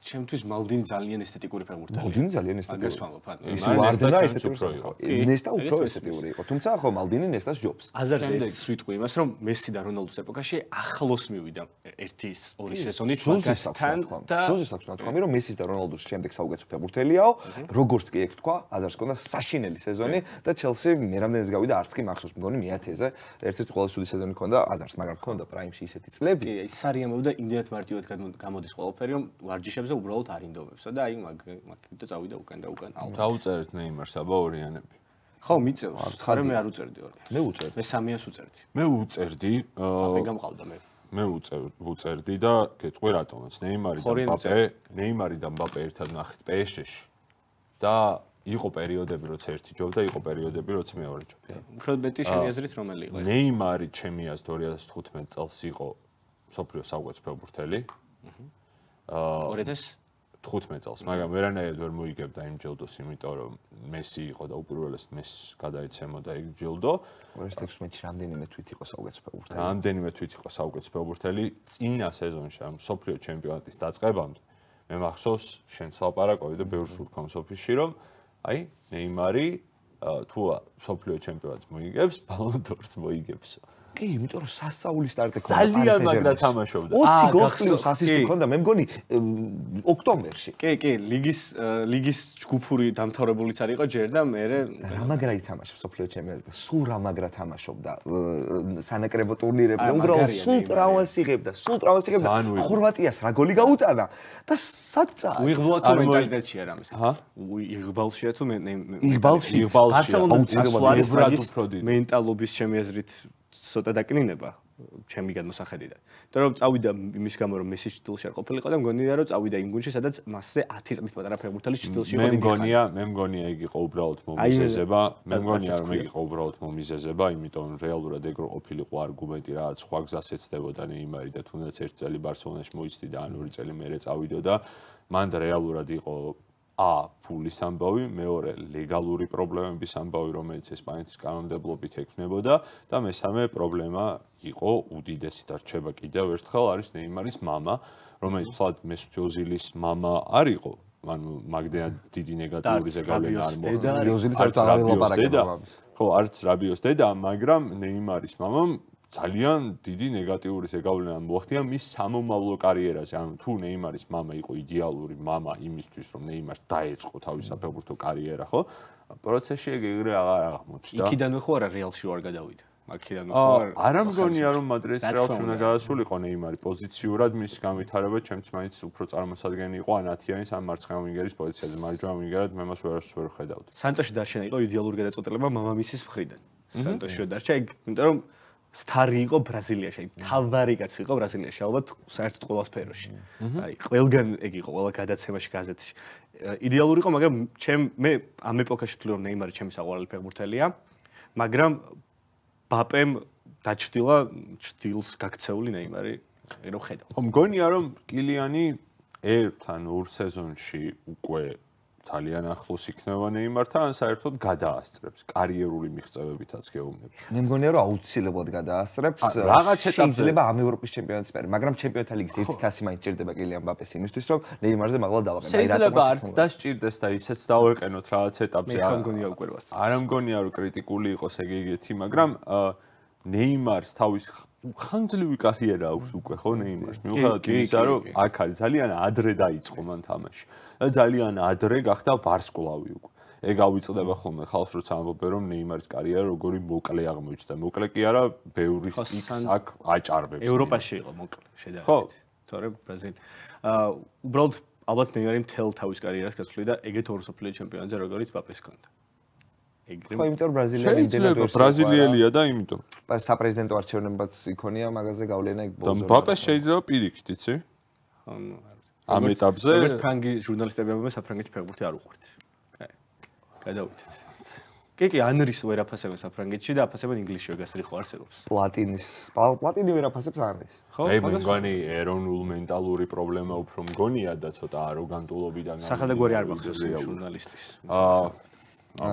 ჩემთვის მალდინი ძალიან ესთეტიკური ფეგურთელია. მალდინი ძალიან ესთეტიკური. გასვალობ, ანუ ის ვარდა ესთეტიკური იყო. ნესტა უფრო ესთეტიკური იყო. თუმცა ხო მალდინი ნესტას ჯობს. აზარზე ვიტყვი იმას, რომ მესი და რონალდოს ეპოქაში ახლოს მივიდა ერთის ორი სეზონით მაგასთან და ჟოზეს აქვს ნათქვამი, რომ მესის და რონალდოს შემდეგ საუკეთესო ფეგურთელიაო, როგორც კი ეგ თქვა, აზარს ჰქონდა საშინელი სეზონი და ჩელსი მერამდენეს გავიდა, არც კი მახსოვს, მგონი მეათეზე ერთ-ერთი ყველაზე სუდი სეზონი ჰქონდა აზარს, მაგრამ ჰქონდა პრაიმში ისეთი წლები. კი, ის სარიამებდა იმდენად მარტივად გამოდის ყველაფერი, რომ ვარჯიშებს უბრალოდ არ ინდომებსა და აი მაგ მაგით წავიდა უკან და უკან. დაუწერეთ ნეიმარს აბა ორიანები. ხო, მიწევს. ხარ მე არ უწერდი ორი. მე უწერდი. მე სამიას უწერდი. მე უწერდი. აბა გამყავდა მე. მე უწერდი და გეტყვი რატომაც ნეიმარი და მბაპე, ნეიმარი და მბაპე ერთად ნახეთ პე-ში-ში. და იყო პერიოდები, როცა ერთი ჯობდა, იყო პერიოდები, როცა მეორე ჯობდა. უფრო მეტი შენიაზრით რომელი იყო? ნეიმარი ჩემიას ორი ათას თხუთმეტ წელს იყო მსოფლიოს საუკეთესო ფეხბურთელი. აჰა. ორი ათას თხუთმეტ წელს, მაგრამ ვერანაირად ვერ მოიგებდა იმ ჯილდოს, იმიტომ რომ მესი იყო და უპირველესად მესს გადაეცემოდა ეგ ჯილდო. ორი ათას ექვსმეტში რამდენიმე თვით იყო საუკეთესო ფეხბურთელი. რამდენიმე თვით იყო საუკეთესო ფეხბურთელი წინა სეზონში, ამ მსოფლიო ჩემპიონატის დაწყებამდე. მე მახსოვს, შენ საპარაკოვი და ბევრს ვთქვა მსოფლიოში, რომ აი, ნეიმარი თუ მსოფლიო ჩემპიონატს მოიგებს, ბალონდორს მოიგებსო. კი, იმიტომ რომ სასწაულის სტარტი ქონდა. ძალიან მაგრად თამაშობდა. ოცი გოლს პლუს ასისტი ქონდა, მე მგონი ოქტომბერში. კი, კი, ლიგის ლიგის ჯგუფური დამთავრებულიც არ იყო ჯერ და მე რა მაგრად თამაშობდა მსოფლიო ჩემპიონატზე. სულ რა მაგრად თამაშობდა სანაკრებო ტურნირებზე. უბრალოდ სულ ტრავმას იღებდა, სულ ტრავმას იღებდა. ხორვატიას რა გოლი გაუტანა და საწა. უიღბლა თუ მენტალიტეტშია რამის. ჰა? უიღბალშია თუ მე იღბალში, იღბალში აუცილებლად ევრად უფროდი. მენტალობის შემიაზრით ცოტა დაკნინება ჩემი გადმოსახედიდან. იმიტომ რომ წავიდა იმის გამო რომ მესი ჩრდილში არ ყოფილიყო და მგონია რომ წავიდა იმ გუნდში, სადაც მასზე ათი წლის პატარა ფეხბურთელი ჩრდილში იყო. მე მგონია, მე მგონია ეგ იყო უბრალოდ მომიზეზება. მე მგონია რომ ეგ იყო უბრალოდ მომიზეზება, იმიტომ რომ რეალურად ეგ რო ყოფილიყო არგუმენტი რაც სხვა გზას ეცდებოდა ნეიმარი და თუნდაც ერთი წელი ბარსელონაში მოიცდი და ან ორი წელი მერე წავიდა და მან რეალურად იყო ა ფულის ამბავი, მეორე ლეგალური პრობლემების ამბავი, რომელიც ესპანეთის კანონმდებლობით ექნებოდა და მესამე პრობლემა იყო უდიდესი დარჩება კიდევ ერთხელ არის ნეიმარის мама, რომელიც თვით მესტი ოზილის мама არ იყო. ანუ მაგდენად დიდი ნეგატიური ზეგავლენა არ მოხდა. ოზილის არც არ ელაპარაკებდა მამის. ხო, არც რაბიოს დედა, მაგრამ ნეიმარის мамам ძალიან დიდი ნეგატიური ზეგავლენა მოახდინა მის სამომავლო კარიერაზე. ანუ თუ ნეიმარის мама იყო იდეალური мама იმისთვის, რომ ნეიმარს დაეწყო თავის საფეხბურთო კარიერა, ხო? პროცესში ეგ ეგრე აღარ აღმოჩნდა. იქიდანვე ხო არა რეალში არ გადავიდა. აქედან ხო არა. არა მგონია რომ მადრიდის რეალში უნდა გადასულიყო ნეიმარი პოზიციურად მის განვითარება, ჩემთვის მაინც უფრო წარმოსადგენი იყო ან ათიანის ან მარცხენა ვინგერის პოზიციაზე. მარჯვენა ვინგერად მე მას ვერას ვერ ხედავდი. სანტოში დარჩენა იყო იდეალური გადაწყვეტილება მამამისის მხრიდან. სანტოში დარჩა ეგ, იმიტომ რომ სტარი იყო ბრაზილიაში, თავარი კაცი იყო ბრაზილიაში, ალბათ საერთოდ ყველა სფეროში. აი, ყველგან ეგ იყო, ყველა გადაცემაში, გაზეთში. იდეალური იყო, მაგრამ ჩემ მე ამ ეპოქაში თვლი რომ ნეიმარი ჩემი საყვარელი ფეხბურთელია, მაგრამ ბაპემ დაჭდილა ჭდილს გაქცეული ნეიმარი, ეგ რომ ხედავ. მგონია რომ კილიანი ერთ ან ორ სეზონში უკვე ძალიან ახლოს იქნება ნეიმართან, საერთოდ გადაასწრებს კარიერული მიღწევებითაც გეუბნები. მე მგონია რომ აუცილებლად გადაასწრებს. Რაღაც ეტაპზე შეიძლება ამ ევროპის ჩემპიონატის პერი, მაგრამ ჩემპიონთა ლიგის ერთი თასი მაინც ჭირდება კილიან მბაპეს იმისთვის, რომ ნეიმარზე მაღლა დავაყენოთ. შეიძლება არც დასჭირდეს და ისეც დავეყენოთ რაღაც ეტაპზე. არ მგონია უკვე რვას. არ მგონია რომ კრიტიკული იყოს ეგ ეგეთი, მაგრამ ნეიმარს თავის ხანძლივი კარიერა აქვს უკვე ხო ნეიმარს მიუხედავად იმისა რომ აქ არის ძალიან ადრე დაიწყო მან თამაში და ძალიან ადრე გახდა ვარსკვლავი უკვე ეგ ავიწყდება ხოლმე ხალხს როცა ამბობენ რომ ნეიმარის კარიერა როგორი მოკლე აღმოჩნდა მოკლე კი არა ბევრი იქს აქ აჭარბებს ევროპაში იყო მოკლე შედარებით თორე ბრაზილია უბრალოდ ალბათ ნეიმარი მთელ თავის კარიერას გასვლიდა ეგეთ ორ მსოფლიო ჩემპიონატზე როგორიც მბაპეს ჰქონდა ხო იმიტომ ბრაზილიელი დებატი ბრაზილიელია და იმიტომ საპრეზიდენტო არჩევნებაც იქონია მაგაზე გავლენა იქ ბოლოს და მბაპეს შეიძლება პირიქით იცი ამ ეტაპზე ფრანგი ჟურნალისტები ამბობენ საფრანგეთში ფეხბურთი არ უყვართ გადავიდეთ კი კი ანრის ვერ აფასებენ საფრანგეთში და აფასებენ ინგლისში ვეგას რიხო არსებობს პლატინის პლატინი ვერ აფასებს ანრის ხო მე მგონი ეროვნულ მენტალური პრობლემა უფრო მგონია და ცოტა აროგანტულობიდან სახელგვარი არ მახსოვს ჟურნალისტის აა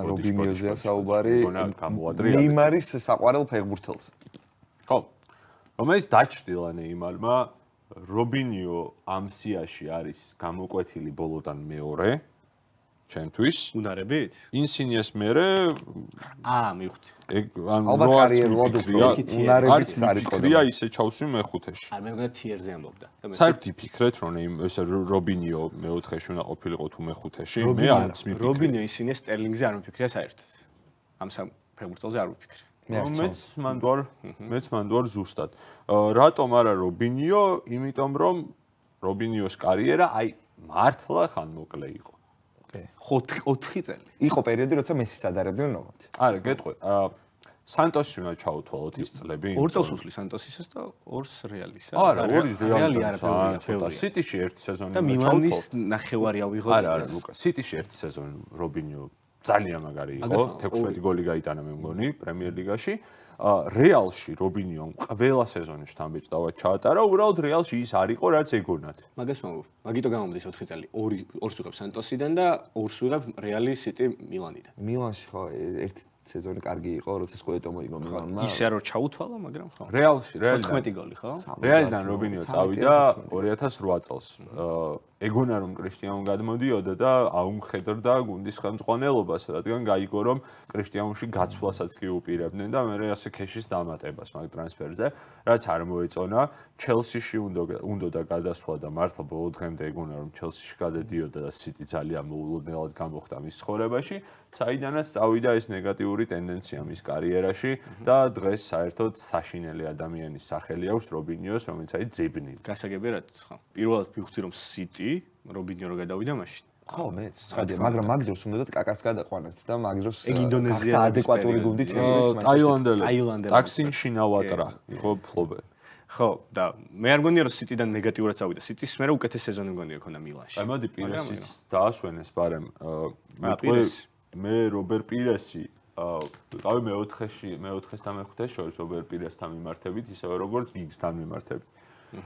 Robinho-ზე საუბარი ნეიმარის საყვარელ ფეხბურთელს. ხო. რომელიც დაჭრილა ნეიმარმა, რობინიო ამ სიაში არის გამოკვეთილი ბოლოდან მეორე ჩემთვის. უნარებით? ინსინიეს მერე აა მივხვდი. ეგ ანუ როარიერლად უკეთ უნარებით არის კოდია ისე ჩავსვი მეხუთეში. არ მეგონა თიერზე ამბობდა. საერთოდ იფიქრეთ რომ ეს რობინიო მეოთხეში უნდა ყოფილიყო თუ მეხუთეში. მე არ მიფიქრე. რობინიო ინსინიეს სტერლინგზე არ მიფიქრია საერთოდ. ამ სამ ფეხბურთელზე არ ვიფიქრე. მეც მანდوار მეც მანდوار ზუსტად. რატომ არა რობინიო? იმიტომ რომ რობინიოს კარიერა აი მართლა ხანმოკლე იყო. ოთხი წელი. იყო პერიოდი როცა მესის ადარებდნენ ნომად. არა, გეტყვი. სანტოსში უნდა ჩაუთვალოთ ის წლები. ორ წელს უცვლი სანტოსისას და ორს რეალისა. არა, ორი რეალი არაფერია ცოტა. სიტიში ერთი სეზონი და მილანის ნახევარი ავიღოთ. არა, არა, ლუკა. სიტიში ერთი სეზონი რობინიო ძალიან მაგარი იყო. ექვსმეტი გოლი გაიტანა მე მგონი პრემიერლიგაში. რეალში რობინიომ ყველა სეზონში თამბეჭდავად ჩაატარა, უბრალოდ რეალში ის არ იყო რაც ეგონათ. მაგას ვამბობ. მაგიტო გამომდის ოთხი წელი. ორი ორს უღებ სანტოსიდან და ორს უღებ რეალი სიტი მილანიდან. მილანში ხო ერთ სეზონი კარგი იყო, როცა სკუეტო მოიგო მილანმა. ისე რომ ჩაუთვალა, მაგრამ ხო. რეალში რეალიდან ოთხმეტი გოლი ხო? რეალიდან რობინიო წავიდა ორი ათას ოთხ წელს. ეგონა რომ კრისტიანო გადმოდიოდა და აუმხედრდა გუნდის ხელმძღვანელობას, რადგან გაიგო რომ კრისტიანოში გაცვლასაც კი უპირებდნენ და მე რა ქეშის დამატებას მაგ ტრანსფერზე, რაც არ მოეწონა, ჩელსიში უნდა უნდა გადასვლა და მართლა ბოლო დღემდე ეგონა რომ ჩელსიში გადადიოდა და სიტი ძალიან მოულოდნელად გამოხდა მის ცხოვრებაში, საიდანაც წავიდა ეს ნეგატიური ტენდენცია მის კარიერაში და დღეს საერთოდ საშინელი ადამიანის სახელი აქვს რობინიოს, რომელიც აი ძებნილი. გასაგებია რა ხო? პირველად მივხვდი რომ სიტი რობინიო რო გადავიდა მაშინ ხო მეც ხარ მაგრამ მაგდროს უნდათ კაკას გადაყვანაც და მაგდროს ეგ ინდონეზია ადეკვატური გუნდი ჩემპიონატში ტაილანდელები ტაქსინ შინავატრა იყო ფლობე ხო და მე არ გონია რომ სიტიდან ნეგატიურად წავიდა სიტის მე რა უკეთეს სეზონი მგონია ქონა მილანში აი მოდი პირესიც დაასვენეს ბარემ მე მე რობერტ პირესი ვიყავი მეოთხეში მეოთხესთან მეხუთეში შორის რობერტ პირესთან მიმართებით ისევე როგორც გიგზთან მიმართებით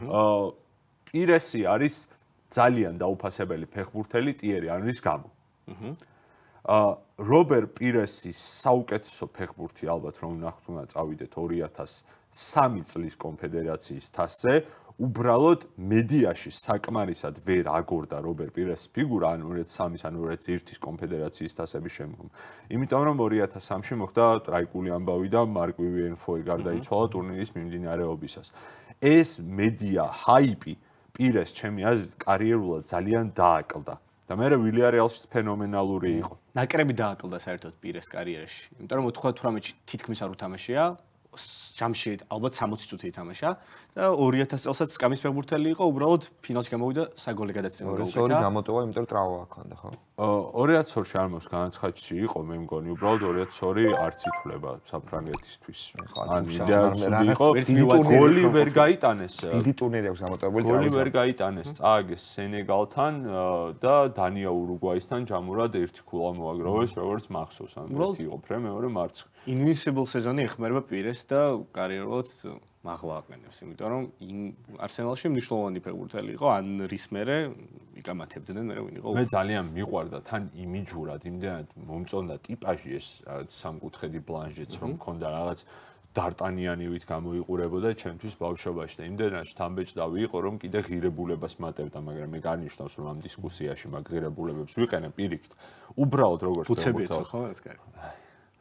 აა პირესი არის ძალიან დაუფასებელი ფეხბურთელი ტიერი ამის გამო. აჰა. აა რობერ პირესის საუკეთესო ფეხბურთი ალბათ რომ ნახოთ უნდა წავიდეთ ორი ათას სამი წლის კონფედერაციის თასზე, უბრალოდ მედიაში საკმარისად ვერ აგორდა რობერ პირესის ფიგურა ან ორი ათას სამის ან ორი ათას ერთის კონფედერაციის თასების შემდგომ. იმიტომ რომ ორი ათას სამში მოხდა ტრაიკული ამბავი და მარკ ვივენფოი გარდაიცვალა ტურნირის მიმდინარეობისას. ეს მედია ჰაიპი პირეს ჩემი აზრით კარიერულად ძალიან დააკლდა და მე ვილიარეალშიც ფენომენალური იყო. ნაკრები დააკლდა საერთოდ პირეს კარიერაში. იმიტომ რომ ოთხ ათას თვრამეტში თითქმის არ უთამაშია, ჯამში ალბათ სამოცი წუთი ითამაშა და ორი ათას წელსაც სკამის ფეხბურთელი იყო, უბრალოდ ფინალში გამოვიდა საგოლე გადაცემა გაუკეთა. ორი ორი გამოტოვა, იმიტომ რომ ტრავმა ჰქონდა, ხო? ორი ათას ორში არ მოს განაცხადში იყო, მე მგონი, უბრალოდ ორი ათას ორი არც ითვლება საფრანგეთისთვის. ან იდეალურად იყო, გოლი ვერ გაიტანეს. დიდი ტურნირი აქვს გამოტოვებული ტრავმა. გოლი ვერ გაიტანეს, წააგეს სენეგალთან და დანია-ურუგვაისთან ჯამურად ერთი ქულა მოაგროვეს, როგორც მახსოვს, ან ერთი იყო ფრე მეორე მარტს. Invincible სეზონი ეხმარება პირეს და კარიერულად მაღლა აყენებს, იმიტომ რომ არსენალში მნიშვნელოვანი ფეხბურთელი იყო, ან რის მერე იკამათებდნენ, რა ვინ იყო. მე ძალიან მიყვარდა, თან იმიჯურად, იმდენად მომწონდა ტიპაჟი ეს სამკუთხედი ბლანჟეც რომ მქონდა რაღაც დარტანიანივით გამოიყურებოდა ჩემთვის ბავშვობაში და იმდენად თამბეჭდავი იყო, რომ კიდე ღირებულებას მატებდა, მაგრამ მე განვიშნავს რომ ამ დისკუსიაში მაგ ღირებულებებს ვიყენებ პირიქით. უბრალოდ როგორც ფეხბურთელი ხო, რაც კარგი.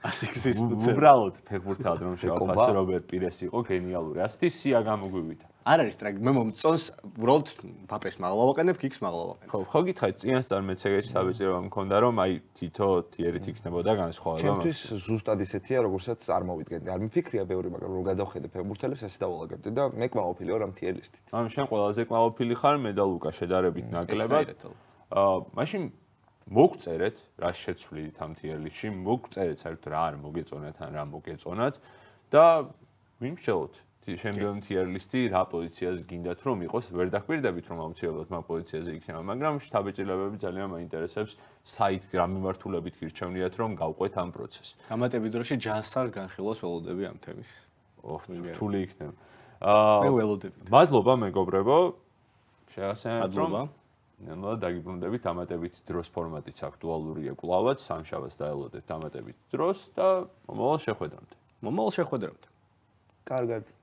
ასექსის ფუცე. უბრალოდ ფეხბურთელად რომ შევაფასე რობერტ პირესი იყო გენიალური. ასეთი სია გამოგვივიდა. არ არის ტრაგ, მე მომწონს უბრალოდ მბაპეს მაღლა ვაყენებ, გიგს მაღლა ვაყენებ. ხო, ხო გითხარით, წინასწარ მეც ეგეთი საბეჭდილება მქონდა რომ აი თითო თიერით იქნებოდა განსხვავება. ჩემთვის ზუსტად ისეთია, როგორცაც წარმოვიდგენდი. არ მიფიქრია ბევრი, მაგრამ რომ გადავხედე ფეხბურთელებს, ასე დავალაგებდი და მე კმაყოფილი ვარ ამ თიერლისტით. ანუ შენ ყველაზე კმაყოფილი ხარ მე და ლუკა შედარებით ნაკლებად. აა, მაშინ მოგწერეთ, რა შეცვლით ამ თიერლისტში, მოგწერეთ საერთოდ რა არ მოგეწონათ ან რა მოგეწონათ და ვიმსჯელოთ შემდგომ თიერლისტი რა პოზიციაზე გინდათ რომ იყოს, ვერ დაგვირდებით რომ აუცილებლად მაგ პოზიციაზე იქნება, მაგრამ შთაბეჭდილებები ძალიან მაინტერესებს საით რა მიმართულებით გირჩევნიათ რომ გავყვეთ ამ პროცესს. გამატები დროში ჯანსაღ განხილვას ველოდები ამ თემის. ოჰ, რთული იქნება. აა ველოდებით. მადლობა მეგობრებო. შეასწავლეთ რომ ნელა დაგიბრუნდებით ამატებით დროს ფორმატიც აქტუალურია კვლავაც სამშაბათს დაელოდეთ ამატებით დროს და მომავალ შეხვედრამდე. მომავალ შეხვედრამდე. კარგად.